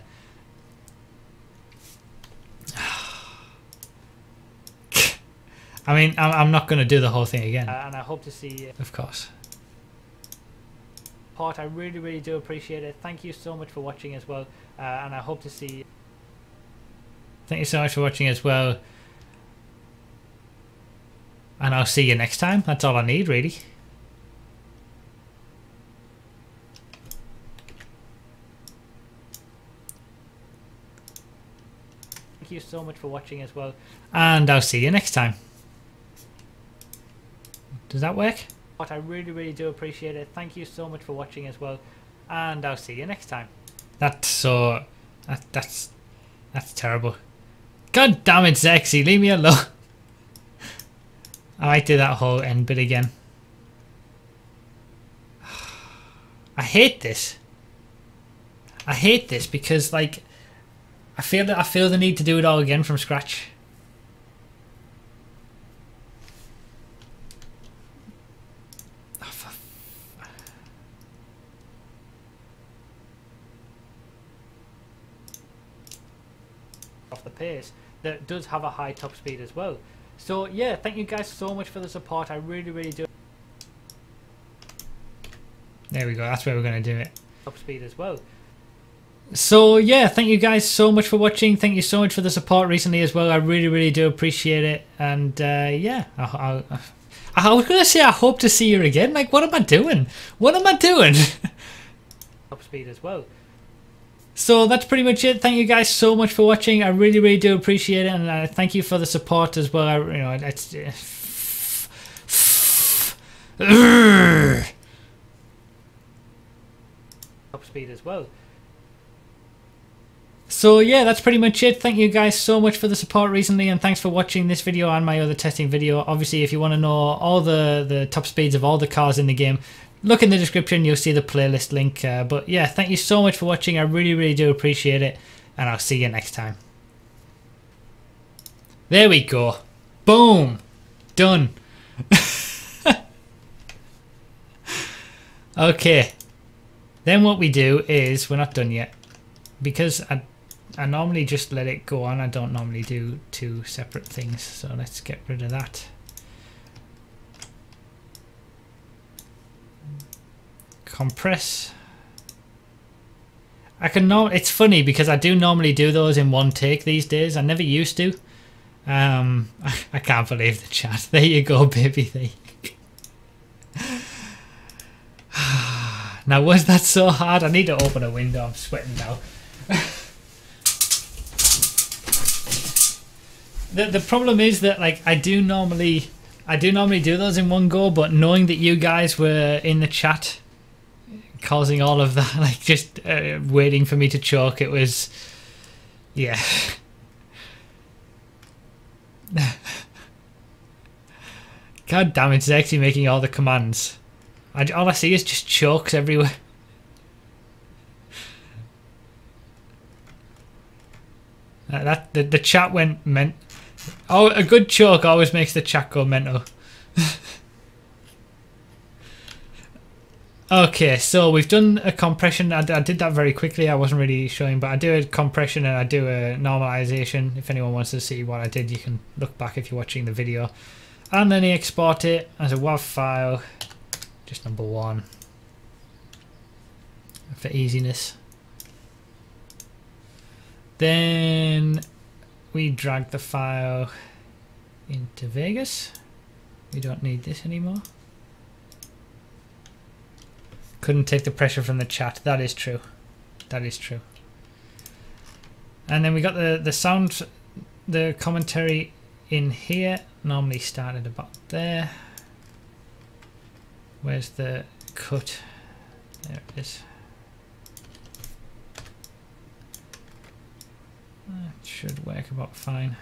I mean, I'm not going to do the whole thing again. Uh, and I hope to see you. Of course. Part, I really, really do appreciate it. Thank you so much for watching as well. Uh, and I hope to see you. Thank you so much for watching as well. And I'll see you next time. That's all I need, really. Thank you so much for watching as well. And I'll see you next time. Does that work? But I really, really do appreciate it. Thank you so much for watching as well, and I'll see you next time. That's so that, that's that's terrible. God damn it, Xerxes, leave me alone. I might do that whole end bit again. I hate this. I hate this because like I feel that I feel the need to do it all again from scratch. Pace that does have a high top speed as well. So yeah, thank you guys so much for the support. I really, really do. There we go, that's where we're going to do it. Top speed as well. So yeah, thank you guys so much for watching. Thank you so much for the support recently as well. I really, really do appreciate it. And uh yeah, i, I, I was gonna say I hope to see you again. Like what am I doing? What am I doing? Top speed as well. So that's pretty much it. Thank you guys so much for watching. I really, really do appreciate it, and uh, thank you for the support as well. I, you know, it's uh, top speed as well. So yeah, that's pretty much it. Thank you guys so much for the support recently, and thanks for watching this video and my other testing video. Obviously, if you want to know all the the top speeds of all the cars in the game, look in the description, you'll see the playlist link. Uh, but yeah, thank you so much for watching. I really, really do appreciate it. And I'll see you next time. There we go. Boom. Done. Okay. Then what we do is, we're not done yet. Because I, I normally just let it go on. I don't normally do two separate things. So let's get rid of that. Compress. I can norm- it's funny because I do normally do those in one take these days. I never used to. Um, I, I can't believe the chat. There you go, baby. There you Now, was that so hard? I need to open a window. I'm sweating now. the The problem is that like I do normally, I do normally do those in one go. But knowing that you guys were in the chat, causing all of that, like just uh, waiting for me to choke, it was, yeah. God damn it, Zexy making all the commands. I, all I see is just chokes everywhere. That, that the, the chat went ment. Oh, a good choke always makes the chat go mental. Okay, so we've done a compression. I, I did that very quickly. I wasn't really showing, but I do a compression and I do a normalization. If anyone wants to see what I did, you can look back if you're watching the video. And then you export it as a WAV file. Just number one for easiness. Then we drag the file into Vegas. We don't need this anymore. Couldn't take the pressure from the chat. That is true. That is true. And then we got the, the sound, the commentary in here. Normally started about there. Where's the cut? There it is. That should work about fine.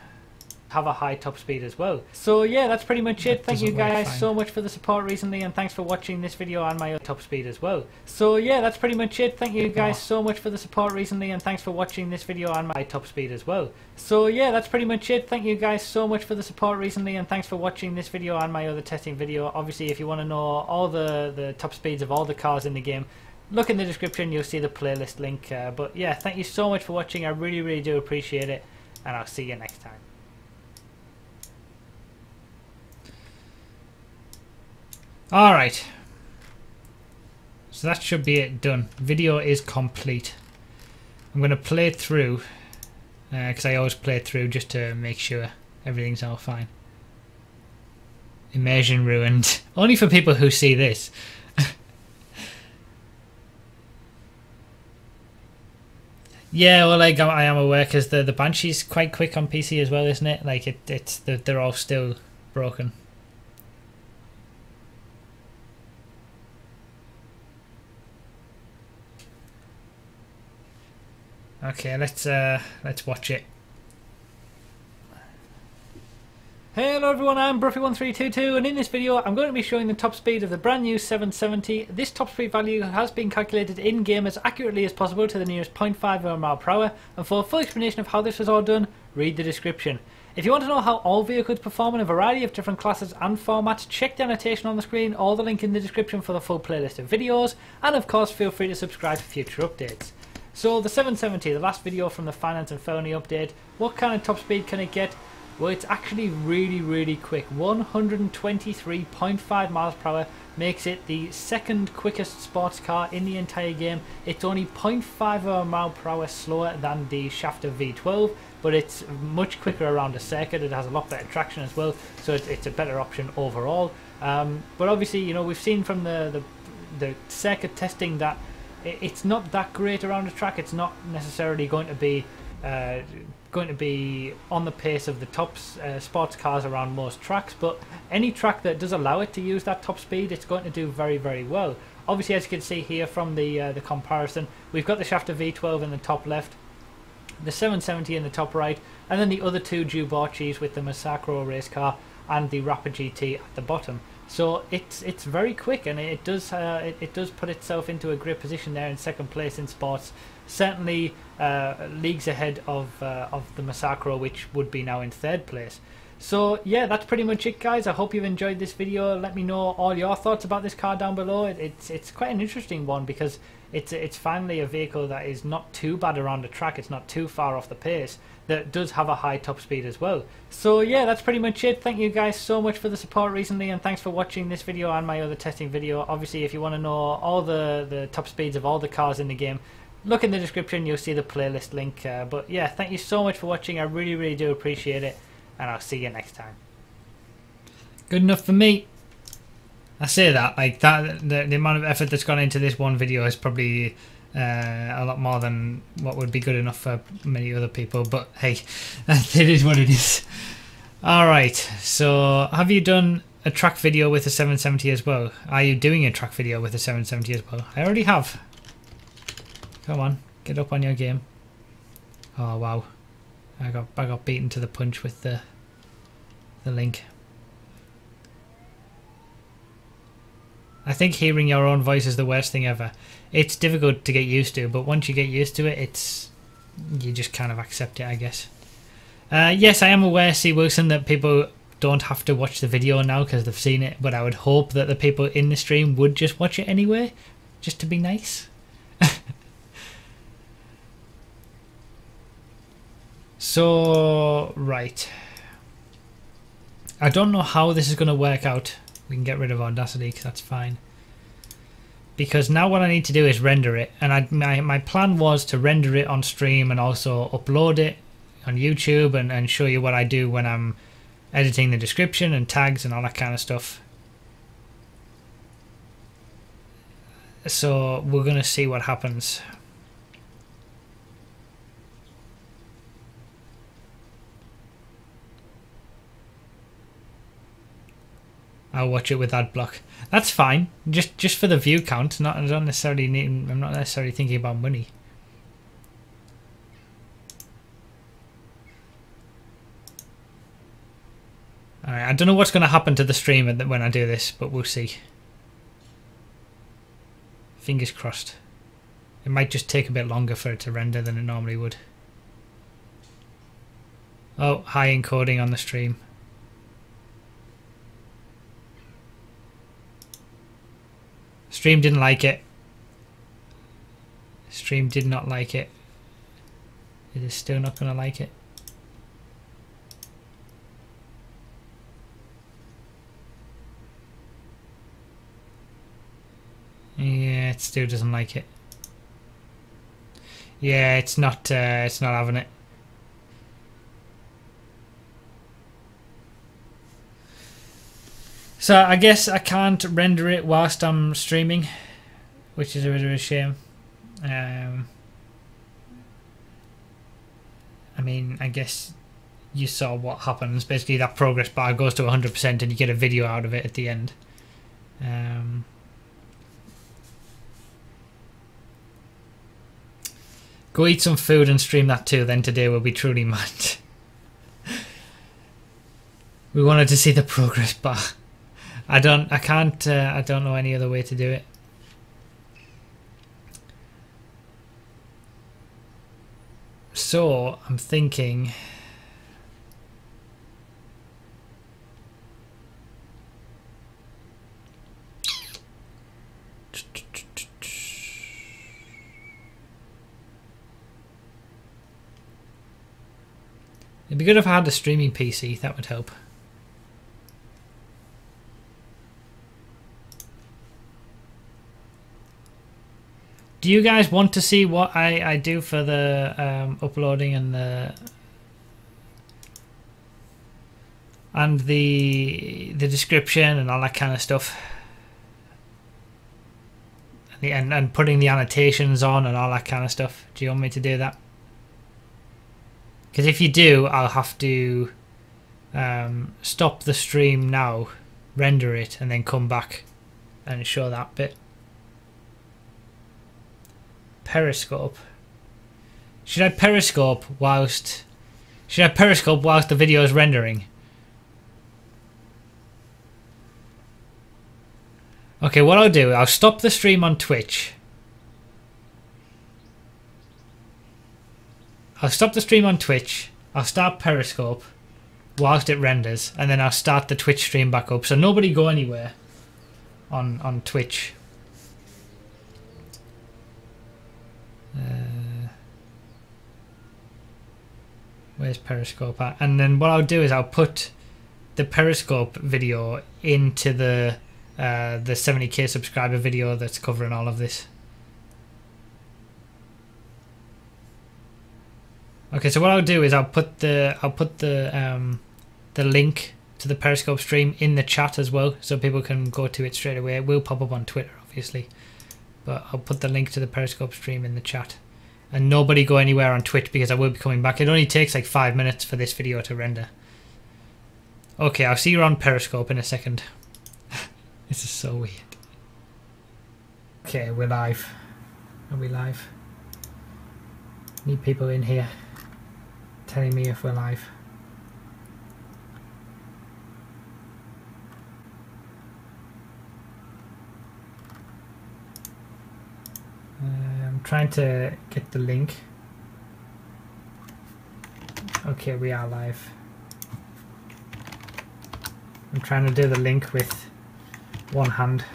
Have a high top speed as well. So yeah, that's pretty much it. That Thank you guys so much for the support recently, and thanks for watching this video and my top speed as well. So yeah, that's pretty much it. Thank you guys so much for the support recently, and thanks for watching this video and my top speed as well. So yeah, that's pretty much it. Thank you guys so much for the support recently, and thanks for watching this video and my other testing video. Obviously, if you want to know all the the top speeds of all the cars in the game, look in the description. You'll see the playlist link. Uh, but yeah, thank you so much for watching. I really, really do appreciate it, and I'll see you next time. Alright, so that should be it done. Video is complete. I'm going to play it through, because uh, I always play it through just to make sure everything's all fine. Immersion ruined. Only for people who see this. Yeah, well, like, I am aware, because the, the Banshee's quite quick on P C as well, isn't it? Like, it, it's the, they're all still broken. Okay, let's uh, let's watch it. Hello everyone, I'm Broughy one three two two, and in this video I'm going to be showing the top speed of the brand new seven seventy. This top speed value has been calculated in-game as accurately as possible to the nearest zero point five miles per hour, and for a full explanation of how this was all done, read the description. If you want to know how all vehicles perform in a variety of different classes and formats, check the annotation on the screen or the link in the description for the full playlist of videos, and of course feel free to subscribe for future updates. So the seven seventy, the last video from the Finance and Felony update, what kind of top speed can it get? Well, it's actually really, really quick. one hundred twenty-three point five miles per hour makes it the second quickest sports car in the entire game. It's only zero point five miles per hour slower than the Shafter V twelve, but it's much quicker around a circuit. It has a lot better traction as well, so it's a better option overall. Um, but obviously, you know, we've seen from the, the, the circuit testing that it's not that great around the track. It's not necessarily going to be uh, going to be on the pace of the top uh, sports cars around most tracks, but any track that does allow it to use that top speed, it's going to do very, very well. Obviously, as you can see here from the uh, the comparison, we've got the Shafter V twelve in the top left, the seven seventy in the top right, and then the other two Jubarchis with the Massacro race car and the Rapid G T at the bottom. So it's it's very quick, and it does uh, it, it does put itself into a great position there in second place in sports. Certainly uh, leagues ahead of uh, of the Massacro, which would be now in third place. So yeah, that's pretty much it, guys. I hope you've enjoyed this video. Let me know all your thoughts about this car down below. It, it's it's quite an interesting one because it's it's finally a vehicle that is not too bad around the track. It's not too far off the pace. That does have a high top speed as well. So yeah, that's pretty much it. Thank you guys so much for the support recently, and thanks for watching this video and my other testing video. Obviously, if you want to know all the the top speeds of all the cars in the game, Look in the description, you'll see the playlist link. Uh, but yeah, thank you so much for watching. I really, really do appreciate it. And I'll see you next time. Good enough for me. I say that, like, that the, the amount of effort that's gone into this one video is probably uh, a lot more than what would be good enough for many other people. But hey, it is what it is. All right. So have you done a track video with a seven seventy as well? Are you doing a track video with a seven seventy as well? I already have. Come on, get up on your game. Oh wow, I got I got beaten to the punch with the the link. I think hearing your own voice is the worst thing ever. It's difficult to get used to, but once you get used to it, it's you just kind of accept it, I guess. Uh, yes, I am aware, C. Wilson, that people don't have to watch the video now because they've seen it, but I would hope that the people in the stream would just watch it anyway, just to be nice. So, right. I don't know how this is going to work out. We can get rid of Audacity because that's fine. Because now what I need to do is render it. And I, my, my plan was to render it on stream and also upload it on YouTube and, and show you what I do when I'm editing the description and tags and all that kind of stuff. So we're going to see what happens. I'll watch it with ad block. That's fine. Just just for the view count. Not I don't necessarily need. I'm not necessarily thinking about money. All right. I don't know what's going to happen to the stream when I do this, but we'll see. Fingers crossed. It might just take a bit longer for it to render than it normally would. Oh, high encoding on the stream. Stream didn't like it. Stream did not like it. It is still not going to like it. Yeah, it still doesn't like it. Yeah, it's not. Uh, it's not having it. So I guess I can't render it whilst I'm streaming, which is a bit of a shame. Um, I mean, I guess you saw what happens. Basically, that progress bar goes to one hundred percent and you get a video out of it at the end. Um, go eat some food and stream that too, then today will be truly mad. We wanted to see the progress bar. I don't, I can't, uh, I don't know any other way to do it. So, I'm thinking... It'd be good if I had a streaming P C, that would help. Do you guys want to see what I, I do for the um, uploading and the and the the description and all that kind of stuff, and, the, and and putting the annotations on and all that kind of stuff? Do you want me to do that? Because if you do, I'll have to um, stop the stream now, render it, and then come back and show that bit. Periscope. Should I Periscope whilst should I Periscope whilst the video is rendering? Okay, what I'll do, I'll stop the stream on Twitch. I'll stop the stream on Twitch. I'll start Periscope whilst it renders, and then I'll start the Twitch stream back up. So nobody go anywhere on on Twitch. Uh, where's Periscope at? And then what I'll do is I'll put the Periscope video into the uh, the seventy K subscriber video that's covering all of this. Okay, so what I'll do is I'll put the I'll put the um, the link to the Periscope stream in the chat as well, so people can go to it straight away. It will pop up on Twitter, obviously, but I'll put the link to the Periscope stream in the chat. And nobody go anywhere on Twitch because I will be coming back. It only takes like five minutes for this video to render. Okay, I'll see you on Periscope in a second. This is so weird. Okay, we're live. Are we live? Need people in here telling me if we're live. Uh, I'm trying to get the link. Okay, we are live. I'm trying to do the link with one hand.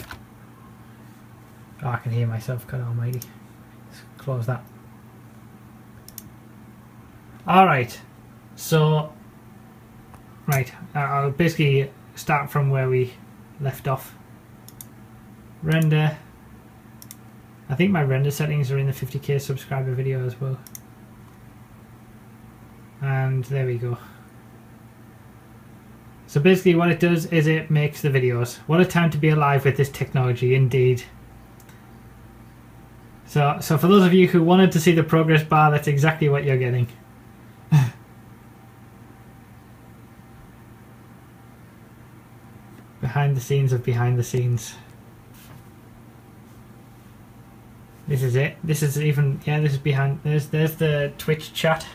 Oh, I can hear myself, God almighty. Let's close that. Alright, so, right, I'll basically start from where we left off. Render. I think my render settings are in the fifty K subscriber video as well. And there we go. So basically what it does is it makes the videos. What a time to be alive with this technology, indeed. So, so for those of you who wanted to see the progress bar, that's exactly what you're getting. Behind the scenes of behind the scenes. This is it. This is even, yeah, this is behind, there's, there's the Twitch chat.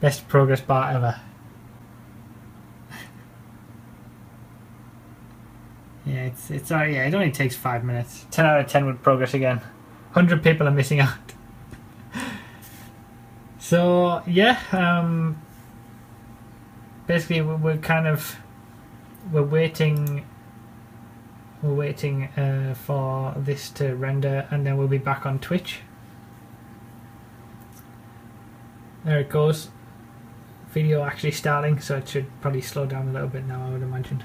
Best progress bar ever. Yeah, it's, it's all right, yeah, it only takes five minutes. ten out of ten would progress again. one hundred people are missing out. So, yeah, um, basically we're, we're kind of, we're waiting We're waiting uh, for this to render, and then we'll be back on Twitch. There it goes. Video actually starting, so it should probably slow down a little bit now, I would imagine.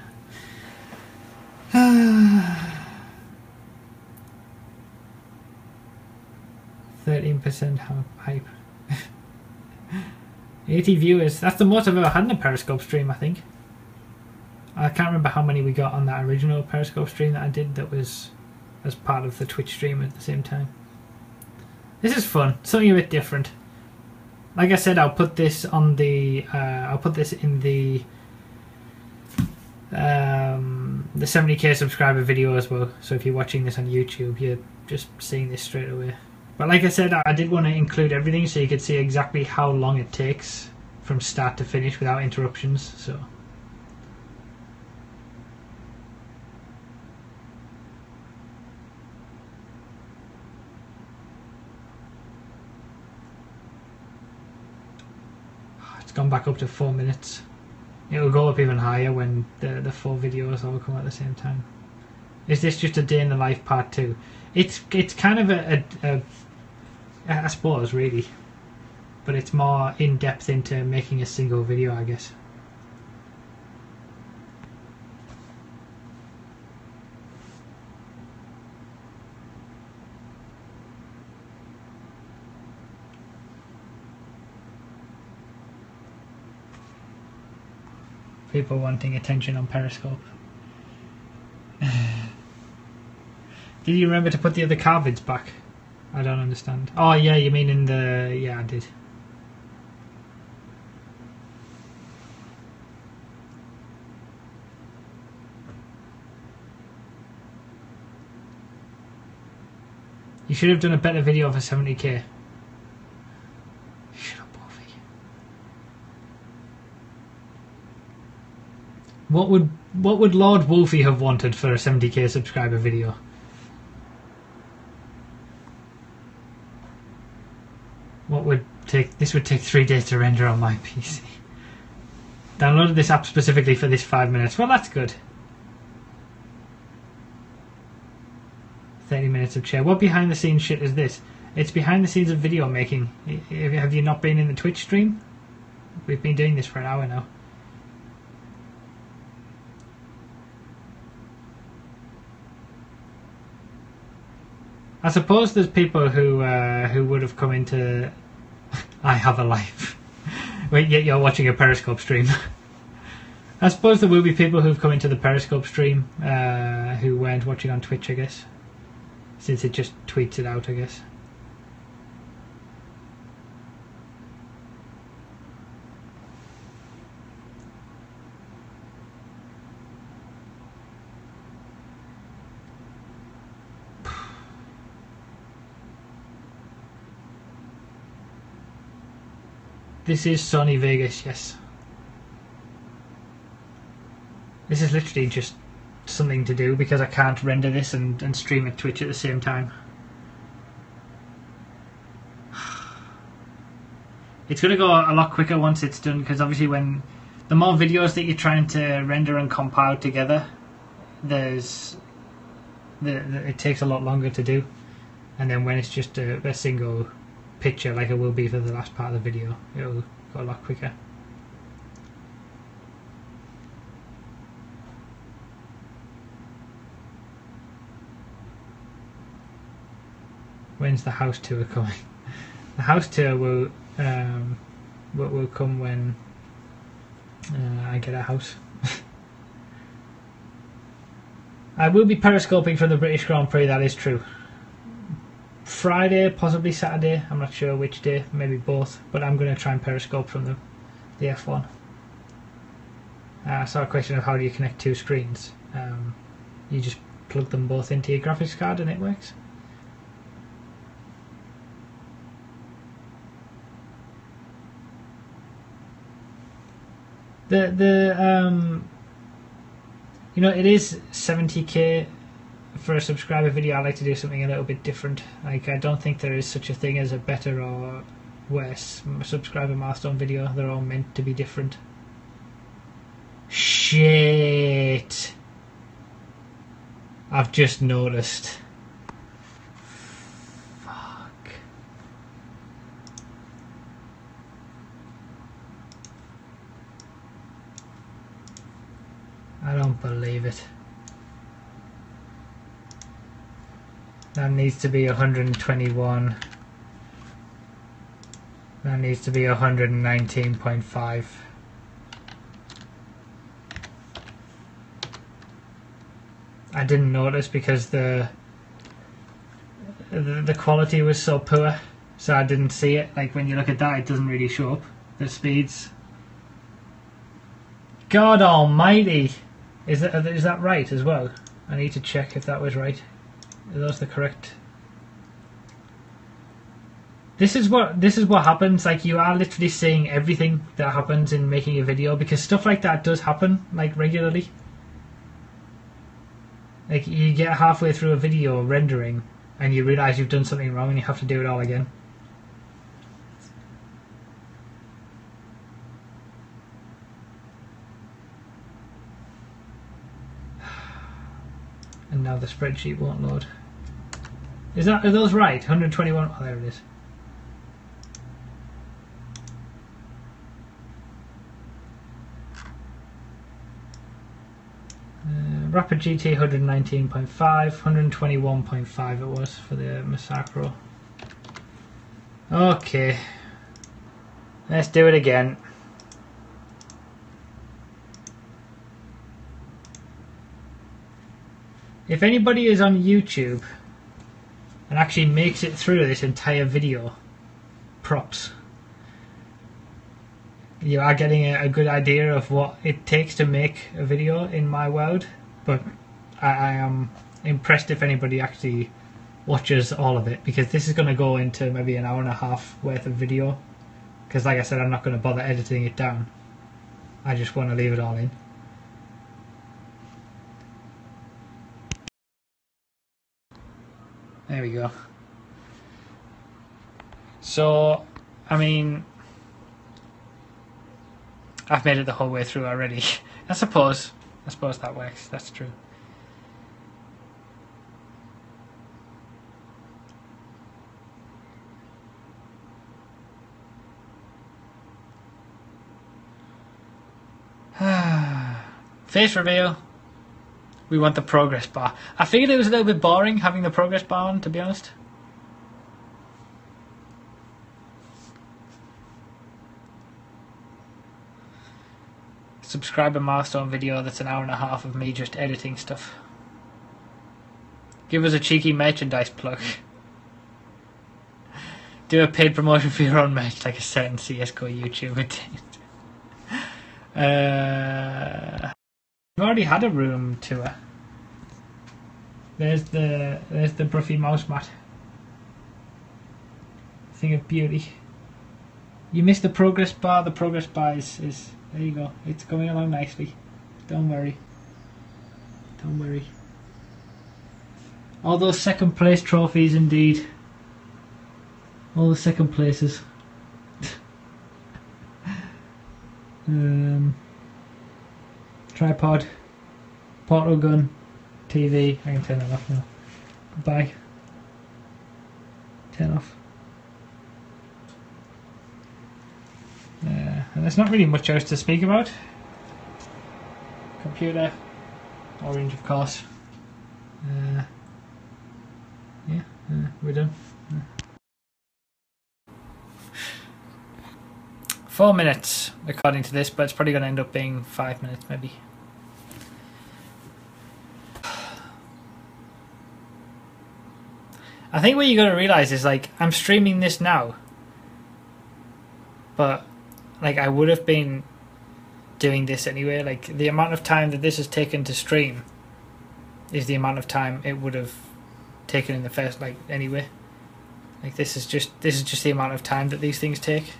thirteen percent have a pipe. eighty viewers. That's the most I've ever had in a Periscope stream, I think. I can't remember how many we got on that original Periscope stream that I did that was as part of the Twitch stream at the same time. This is fun, something a bit different. Like I said, I'll put this on the uh, I'll put this in the um, the seventy K subscriber video as well. So if you're watching this on YouTube, you're just seeing this straight away. But like I said, I did want to include everything so you could see exactly how long it takes from start to finish without interruptions. So. It's gone back up to four minutes. It'll go up even higher when the, the four videos all come at the same time. Is this just a day in the life part two? It's it's kind of a, a, a I suppose really, but it's more in depth into making a single video, I guess. People wanting attention on Periscope. Did you remember to put the other car vids back? I don't understand. Oh yeah, you mean in the... yeah, I did. You should have done a better video for seventy K. What would what would Lord Wolfie have wanted for a seventy K subscriber video? What would take this would take three days to render on my P C. Downloaded this app specifically for this five minutes. Well, that's good. Thirty minutes of chair. What behind the scenes shit is this? It's behind the scenes of video making. Have you not been in the Twitch stream? We've been doing this for an hour now. I suppose there's people who uh, who would have come into I have a life. Wait, yet you're watching a Periscope stream. I suppose there will be people who've come into the Periscope stream uh, who weren't watching on Twitch, I guess. Since it just tweets it out, I guess. This is sunny Vegas, yes. This is literally just something to do because I can't render this and, and stream at Twitch at the same time. It's going to go a lot quicker once it's done, because obviously when the more videos that you're trying to render and compile together, there's the, the, it takes a lot longer to do, and then when it's just a, a single picture like it will be for the last part of the video, it'll go a lot quicker. When's the house tour coming? The house tour will um, will, will come when uh, I get a house. I will be periscoping from the British Grand Prix, that is true. Friday, possibly Saturday, I'm not sure which day, maybe both, but I'm going to try and periscope from the, the F one. Uh, I saw a question of how do you connect two screens. Um, you just plug them both into your graphics card and it works. The the um you know, it is seventy K for a subscriber video. I like to do something a little bit different. Like, I don't think there is such a thing as a better or worse subscriber milestone video. They're all meant to be different. Shit. I've just noticed. I don't believe it. That needs to be one hundred twenty-one. That needs to be one hundred nineteen point five. I didn't notice because the, the the quality was so poor, so I didn't see it. Like, when you look at that, it doesn't really show up the speeds. God almighty. Is that, is that right as well? I need to check if that was right. Are those the correct? This is what this is what happens. Like, you are literally seeing everything that happens in making a video, because stuff like that does happen, like, regularly. Like, you get halfway through a video rendering and you realise you've done something wrong and you have to do it all again. And now the spreadsheet won't load. Is that, are those right? one hundred twenty-one. Oh, there it is. Uh, Rapid G T one hundred nineteen point five, one hundred twenty-one point five it was for the Massacro. Okay, let's do it again. If anybody is on YouTube and actually makes it through this entire video, props. You are getting a, a good idea of what it takes to make a video in my world, but I, I am impressed if anybody actually watches all of it, because this is going to go into maybe an hour and a half worth of video, because like I said, I'm not going to bother editing it down. I just want to leave it all in. There we go. So, I mean, I've made it the whole way through already. I suppose, I suppose that works, that's true. Face reveal. We want the progress bar. I figured it was a little bit boring having the progress bar on, to be honest. Subscriber milestone video that's an hour and a half of me just editing stuff. Give us a cheeky merchandise plug. Do a paid promotion for your own merch like a certain C S G O YouTuber did. Uh, we've already had a room tour. There's the there's the Broughy mouse mat. Thing of beauty. You missed the progress bar, the progress bar is, is there you go, it's going along nicely. Don't worry. Don't worry. All those second place trophies indeed. All the second places. um, tripod, portal gun, T V, I can turn that off now. Goodbye. Turn off. Uh, and there's not really much else to speak about. Computer, orange of course. Uh, yeah, uh, we're done. Uh. Four minutes according to this, but it's probably going to end up being five minutes maybe. I think what you're going to realise is, like, I'm streaming this now, but like I would have been doing this anyway. Like the amount of time that this has taken to stream is the amount of time it would have taken in the first, like, anyway. Like this is just this is just the amount of time that these things take.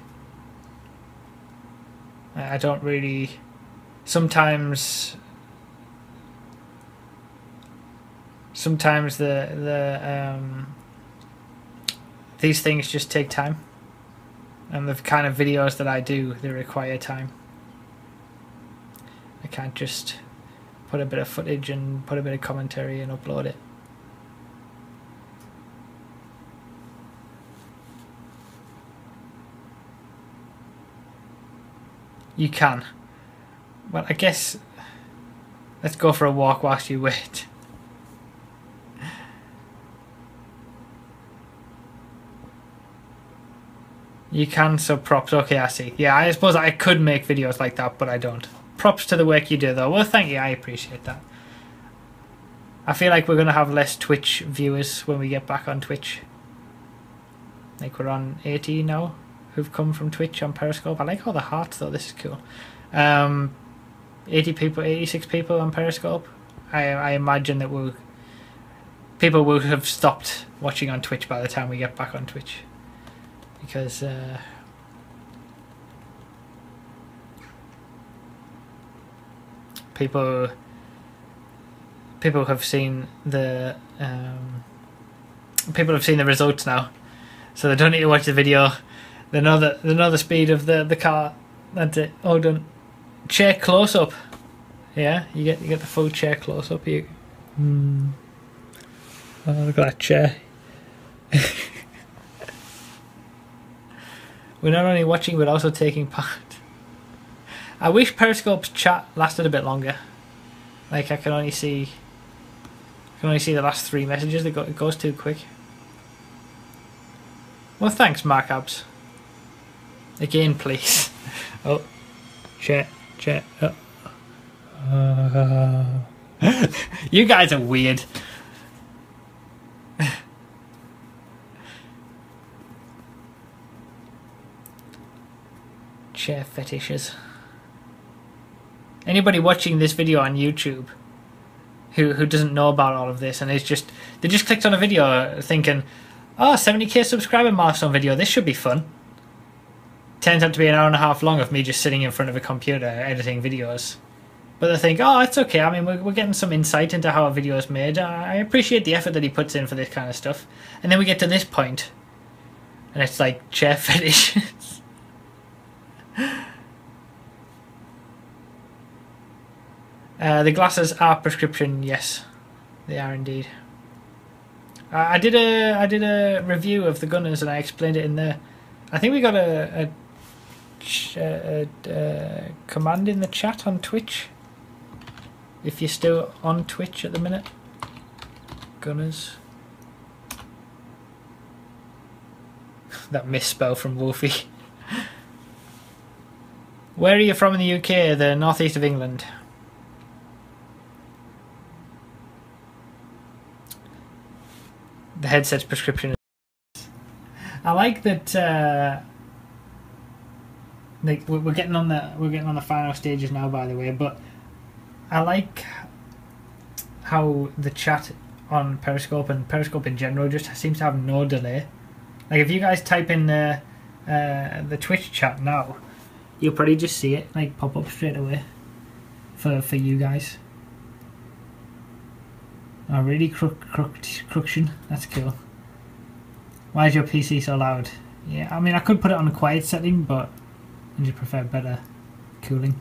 I don't really sometimes sometimes the the um these things just take time. And the kind of videos that I do, they require time. I can't just put a bit of footage and put a bit of commentary and upload it. You can. Well, I guess let's go for a walk whilst you wait. You can, so props. Okay, I see. Yeah, I suppose I could make videos like that, but I don't. Props to the work you do, though. Well, thank you. I appreciate that. I feel like we're going to have less Twitch viewers when we get back on Twitch. Like, we're on eighty now who've come from Twitch on Periscope. I like all the hearts, though. This is cool. Um, eighty people, eighty-six people on Periscope. I, I imagine that we'll, people will have stopped watching on Twitch by the time we get back on Twitch. Because uh, people people have seen the um, people have seen the results now, so they don't need to watch the video. They know that they know the speed of the the car. That's it. All done. Chair close up. Yeah, you get you get the full chair close up. You. Mm. Oh, look at that chair. We're not only watching, but also taking part. I wish Periscope's chat lasted a bit longer. Like, I can only see... I can only see the last three messages. That go, it goes too quick. Well, thanks, Mark Abs. Again, please. Oh. Chat. Chat. Oh. Uh. You guys are weird. Chair fetishes. Anybody watching this video on YouTube who who doesn't know about all of this and is just they just clicked on a video thinking, oh, seventy K subscriber milestone video, this should be fun. Turns out to be an hour and a half long of me just sitting in front of a computer editing videos. But they think, oh, it's okay, I mean, we're, we're getting some insight into how a video is made. I appreciate the effort that he puts in for this kind of stuff. And then we get to this point and it's like chair fetishes. Uh, the glasses are prescription, yes, they are indeed. Uh, I did a I did a review of the Gunners and I explained it in there. I think we got a, a, a, a, a command in the chat on Twitch. if you're still on Twitch at the minute, Gunners. That misspell from Wolfie. Where are you from in the U K? The northeast of England. The headset's prescription. I like that. Uh, like we're getting on the we're getting on the final stages now, by the way. But I like how the chat on Periscope and Periscope in general just seems to have no delay. Like if you guys type in the uh, the Twitch chat now, you'll probably just see it like pop up straight away for for you guys. Oh, really crook, crook, cruction. That's cool. Why is your P C so loud? Yeah, I mean, I could put it on a quiet setting, but I just prefer better cooling.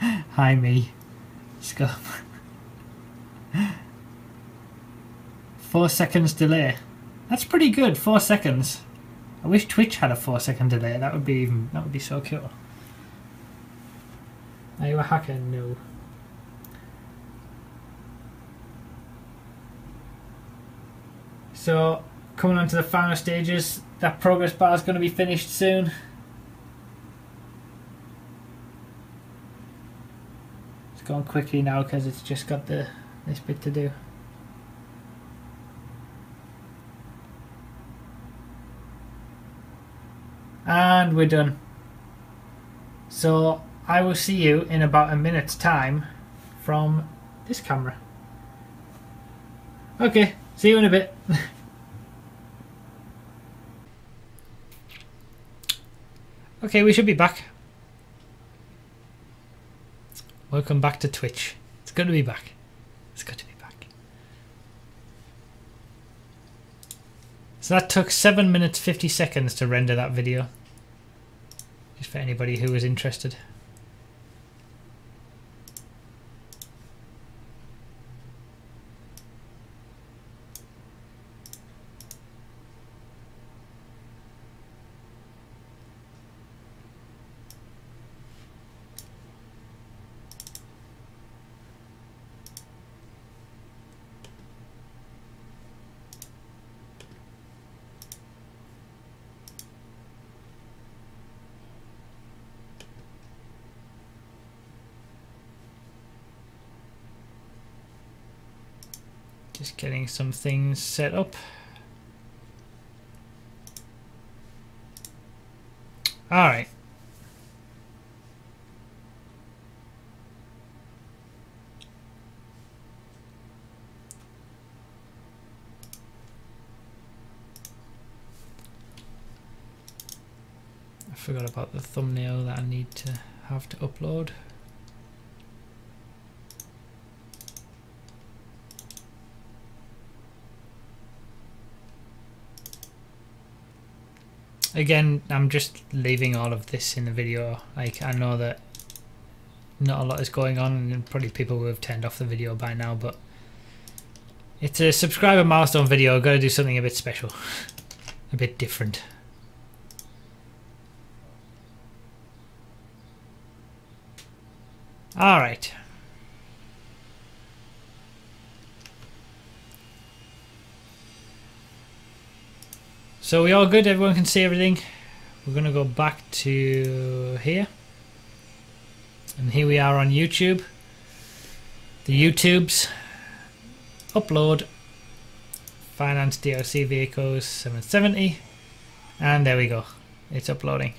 Hi, me. Scum. Four seconds delay. That's pretty good. Four seconds. I wish Twitch had a four-second delay. That would be even. That would be so cool. Are you a hacker? No. So, coming on to the final stages, that progress bar is going to be finished soon. It's going quickly now because it's just got the this bit to do. And we're done. So, I will see you in about a minute's time from this camera. Okay, see you in a bit. Okay, we should be back. Welcome back to Twitch. It's good to be back. It's good to be back. So that took seven minutes fifty seconds to render that video. Just for anybody who was interested. Just getting some things set up. All right. I forgot about the thumbnail that I need to have to upload. Again, I'm just leaving all of this in the video. Like, I know that not a lot is going on and probably people will have turned off the video by now, but it's a subscriber milestone video. I've got to do something a bit special, a bit different. All right. So we all good, everyone can see everything. We're gonna go back to here. And here we are on YouTube. The YouTubes. Upload. Finance D L C vehicles seven seventy. And there we go. It's uploading.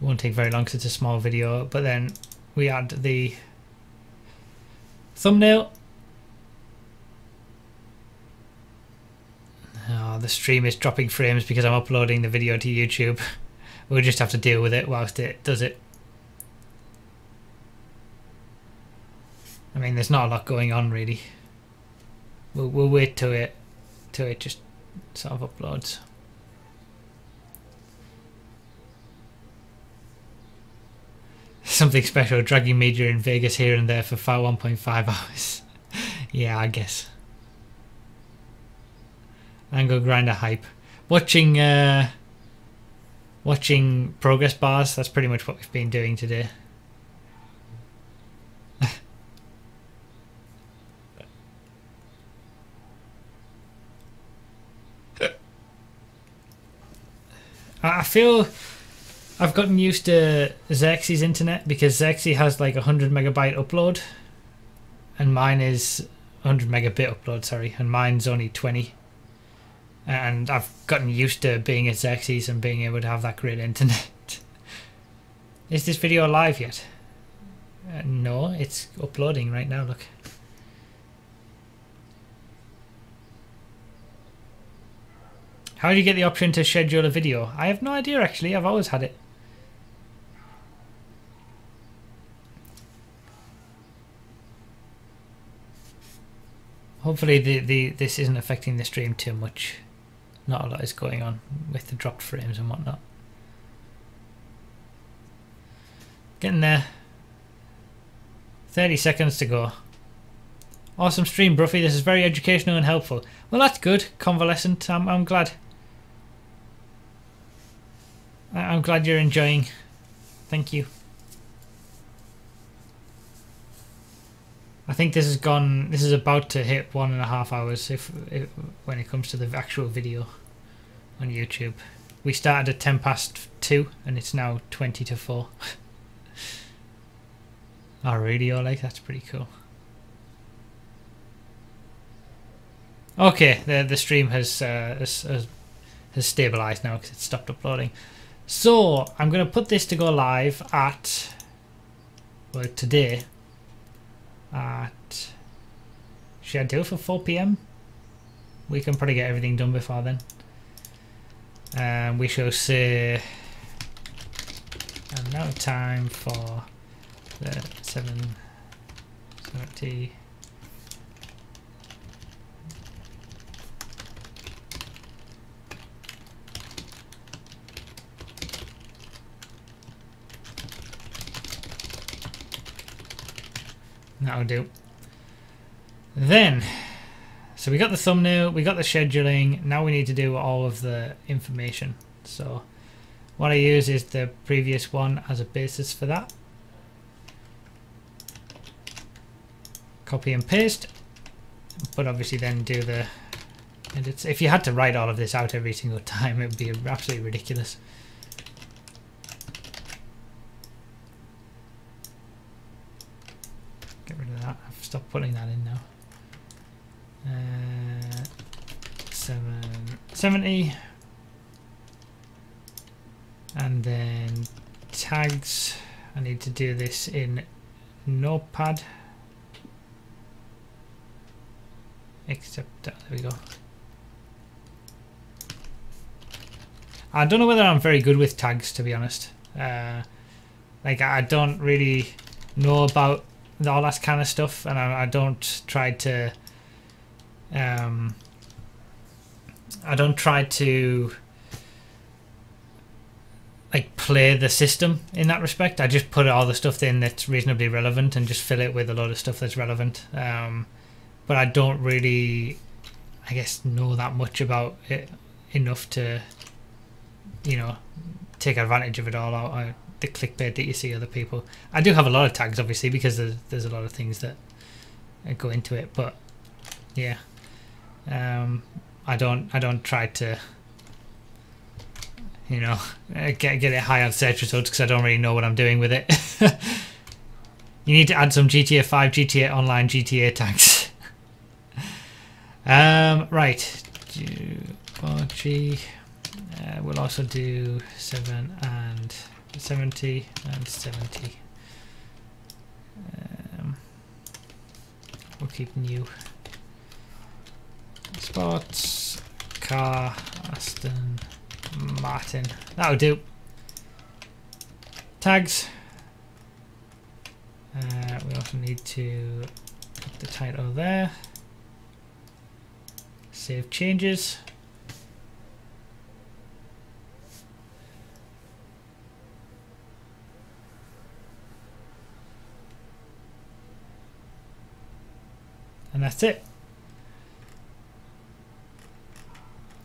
Won't take very long because it's a small video, but then we add the thumbnail. Oh, the stream is dropping frames because I'm uploading the video to YouTube. We'll just have to deal with it whilst it does it. I mean, there's not a lot going on really. We'll, we'll wait till it, till it just sort of uploads. Something special, dragging media in Vegas here and there for one point five hours. Yeah, I guess. Angle grinder hype. Watching uh, watching progress bars. That's pretty much what we've been doing today. I feel I've gotten used to Xerxes internet because Xerxes has like a hundred megabyte upload, and mine is hundred megabit upload. Sorry, and mine's only twenty. And I've gotten used to being at Xerxes and being able to have that great internet. Is this video live yet? Uh, no, it's uploading right now. Look. How do you get the option to schedule a video? I have no idea actually, I've always had it. Hopefully the, the this isn't affecting the stream too much. Not a lot is going on with the dropped frames and whatnot. Getting there. thirty seconds to go. Awesome stream, Broughy. This is very educational and helpful. Well, that's good. Convalescent. I'm, I'm glad. I'm glad you're enjoying. Thank you. I think this has gone. This is about to hit one and a half hours if, if when it comes to the actual video on YouTube. We started at ten past two, and it's now twenty to four. Our radio, like that's pretty cool. Okay, the the stream has uh, has, has stabilised now because it stopped uploading. So I'm gonna put this to go live at well today. At should I do it for four p m? We can probably get everything done before then. And um, we shall say and now time for the seven seventy. That'll do. Then, so we got the thumbnail, we got the scheduling, now we need to do all of the information. So what I use is the previous one as a basis for that. Copy and paste, but obviously then do the edits. If you had to write all of this out every single time, it would be absolutely ridiculous. Stop putting that in now. Uh, seven seventy, and then tags. I need to do this in Notepad. Except that, there we go. I don't know whether I'm very good with tags, to be honest. Uh, like I don't really know about all that kind of stuff, and I, I don't try to um, I don't try to like play the system in that respect. I just put all the stuff in that's reasonably relevant and just fill it with a lot of stuff that's relevant, um, but I don't really I guess know that much about it enough to, you know, take advantage of it all out. I, the clickbait that you see other people. I do have a lot of tags obviously because there's, there's a lot of things that go into it, but yeah, um, I don't I don't try to, you know, get get it high on search results because I don't really know what I'm doing with it. You need to add some G T A five, G T A Online, G T A tags. um, right, Jubarchis. Uh, we'll also do seven and. seventy and seventy. Um, we'll keep new. Sports car Aston Martin. That'll do. Tags. Uh, we also need to put the title there. Save changes. And that's it.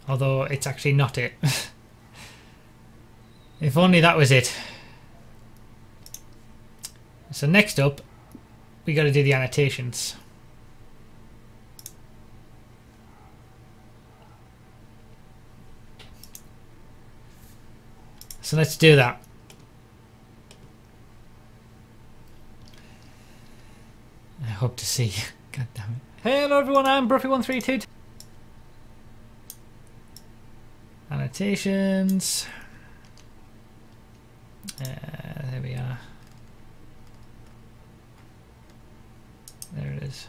Although it's actually not it. If only that was it. So next up, we got to do the annotations. So let's do that. I hope to see you. God damn it. Hey, hello everyone, I'm Broughy one three two two. Annotations. Uh, there we are. There it is.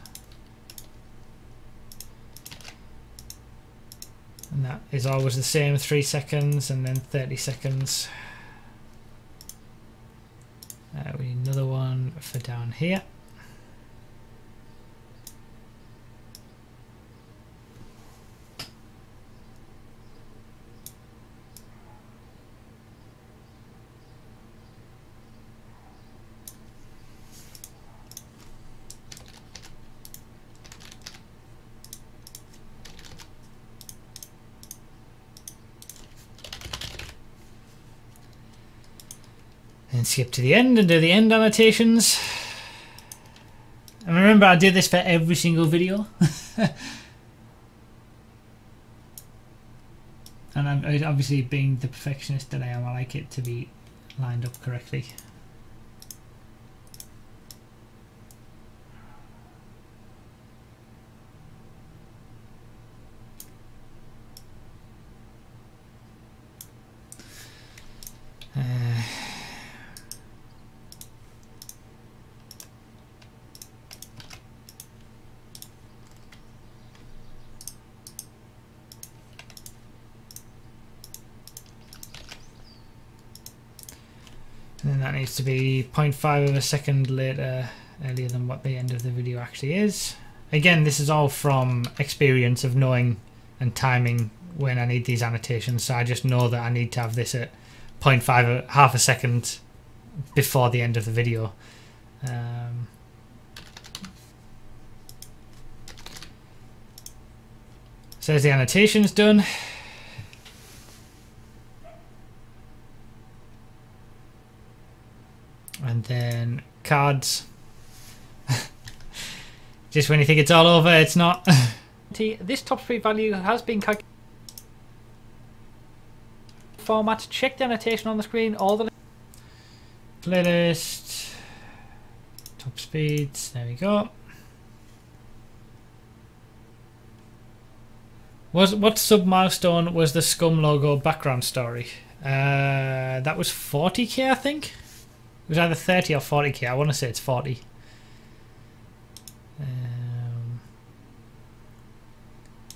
And that is always the same, three seconds and then thirty seconds. Uh, we need another one for down here. Skip to the end and do the end annotations. And remember, I do this for every single video. And I'm obviously, being the perfectionist that I am, I like it to be lined up correctly. To be zero point five of a second later, earlier than what the end of the video actually is. Again, this is all from experience of knowing and timing when I need these annotations, so I just know that I need to have this at zero point five, half a second before the end of the video. Um, so there's the annotations done. And then cards. Just when you think it's all over, it's not. This top speed value has been calculated. Format, check the annotation on the screen, all the playlist, top speeds, there we go. Was, what sub milestone was the Scum logo background story? Uh, that was forty K, I think. It was either thirty or forty K. I want to say it's forty. Um,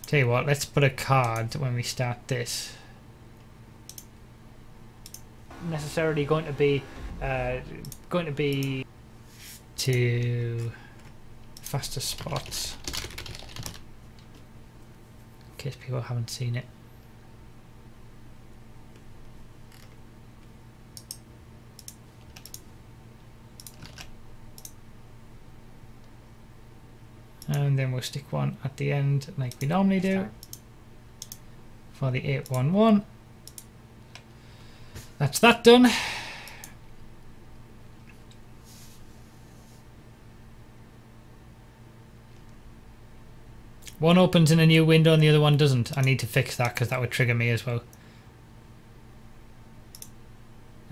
tell you what, let's put a card when we start this. Necessarily going to be, uh, going to be to faster spots. In case people haven't seen it. And then we'll stick one at the end like we normally do for the eight one one. That's that done. One opens in a new window and the other one doesn't. I need to fix that because that would trigger me as well.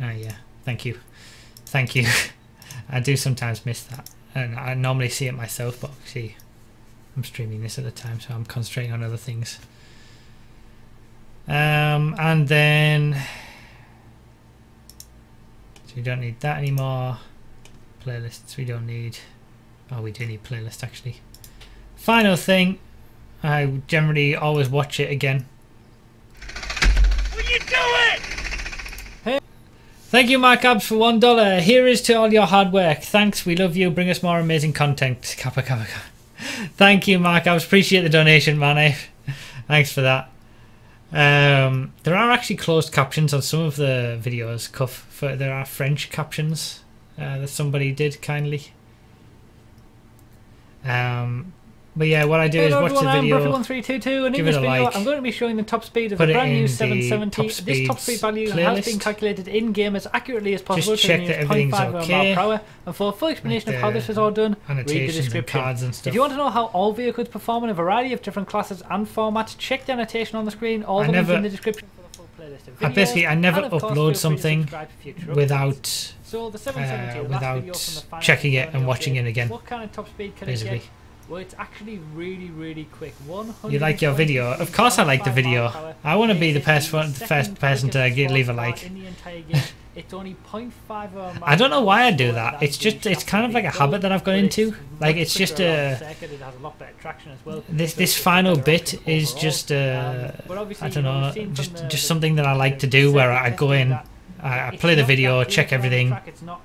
Ah, yeah. Thank you. Thank you. I do sometimes miss that. And I normally see it myself, but see, I'm streaming this at the time, so I'm concentrating on other things. Um, and then, so we don't need that anymore. Playlists we don't need. Oh, we do need playlists actually. Final thing, I generally always watch it again. Will you do it? Hey. Thank you, Mark Abs, for one dollar. Here is to all your hard work. Thanks, we love you. Bring us more amazing content. Kappa kappa kappa. Thank you, Mark. I appreciate the donation, man. Eh? Thanks for that. Um, there are actually closed captions on some of the videos. Cuff, for, there are French captions uh, that somebody did kindly. Um, But yeah, what I do hey, is Lord, watch the video, Broughy one three two two, and give in this it a video, like, I'm going to be showing the top speed of the brand new seven seventy. Top this top speed value playlist. has been calculated in game as accurately as possible. Just check that everything's okay. Per hour. And for a full explanation like of how this is all done, read the description. And and if you want to know how all vehicles perform in a variety of different classes and formats, check the annotation on the screen. All the links in the description. I basically I never upload something without so the uh, without checking it and watching it again. What kind of top speed can basically. It get? Well, it's actually really, really quick. You like your video? Of course I like the video. I want to be the first one, the first person to get, leave a like. It's only zero point five. I don't know why I do that. It's just, it's kind of like a habit that I've got into. Like, it's just a uh, this this final bit is just uh, I don't know, just just something that I like to do where I go in, I play the video, check everything,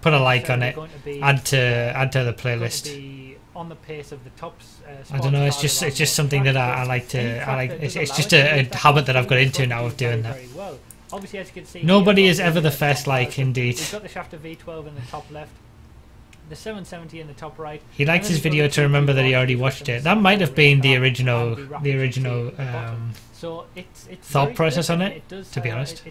put a like on it, add to add to the playlist. On the pace of the tops, uh, I don't know. It's just it's just something that I, I like to. I like. It's, it's just a, a habit that I've got into now of doing that. Obviously, as you can see, nobody is ever the first like. Indeed. We've got the Shafter V twelve in the top left, the seven seventy in the top right. He likes his video to remember that he already watched it. That might have been the original, the original um, thought process on it. To be honest,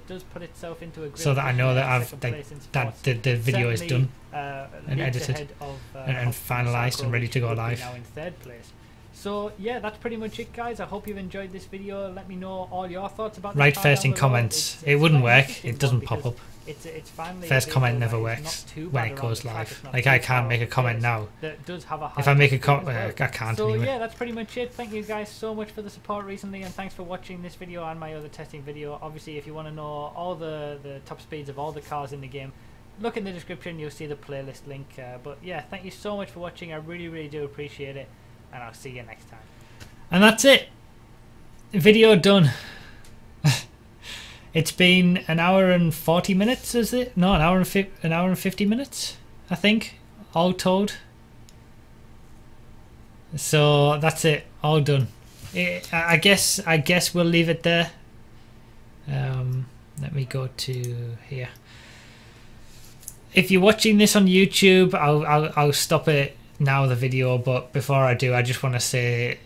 so that I know that I've that, that the, the video is done. Uh, and edited of, uh, and, and finalized and ready to go live. Now in third place. So yeah, that's pretty much it, guys. I hope you've enjoyed this video. Let me know all your thoughts about. Write first in comments. It's, it's it wouldn't work. It doesn't pop up. It's, it's first comment never works when it goes live. Like I can't make a comment now. If I make a comment, uh, I can't. So anyway. Yeah, that's pretty much it. Thank you guys so much for the support recently, and thanks for watching this video and my other testing video. Obviously, if you want to know all the the top speeds of all the cars in the game. Look in the description, you'll see the playlist link. Uh, but yeah, thank you so much for watching. I really, really do appreciate it. And I'll see you next time. And that's it. Video done. It's been an hour and forty minutes, is it? No, an hour and fi an hour and fifty minutes, I think, all told. So that's it. All done. It, I guess. I guess we'll leave it there. Um, let me go to here. If you're watching this on YouTube, I'll, I'll, I'll stop it now, the video, but before I do, I just want to say,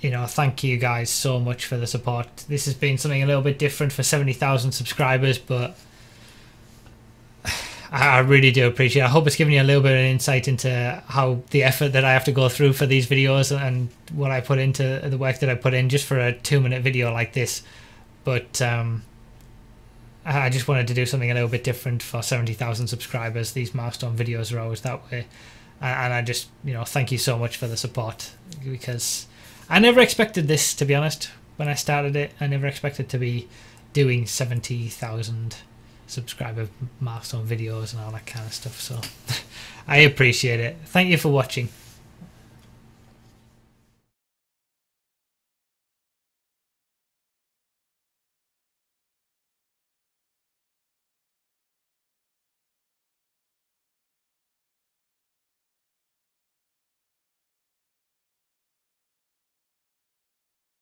you know, thank you guys so much for the support. This has been something a little bit different for seventy thousand subscribers, but I really do appreciate it. I hope it's given you a little bit of insight into how the effort that I have to go through for these videos and what I put into the work that I put in just for a two minute video like this. But, um... I just wanted to do something a little bit different for seventy thousand subscribers. These milestone videos are always that way. And I just, you know, thank you so much for the support, because I never expected this, to be honest. When I started it, I never expected to be doing seventy thousand subscriber milestone videos and all that kind of stuff. So I appreciate it. Thank you for watching.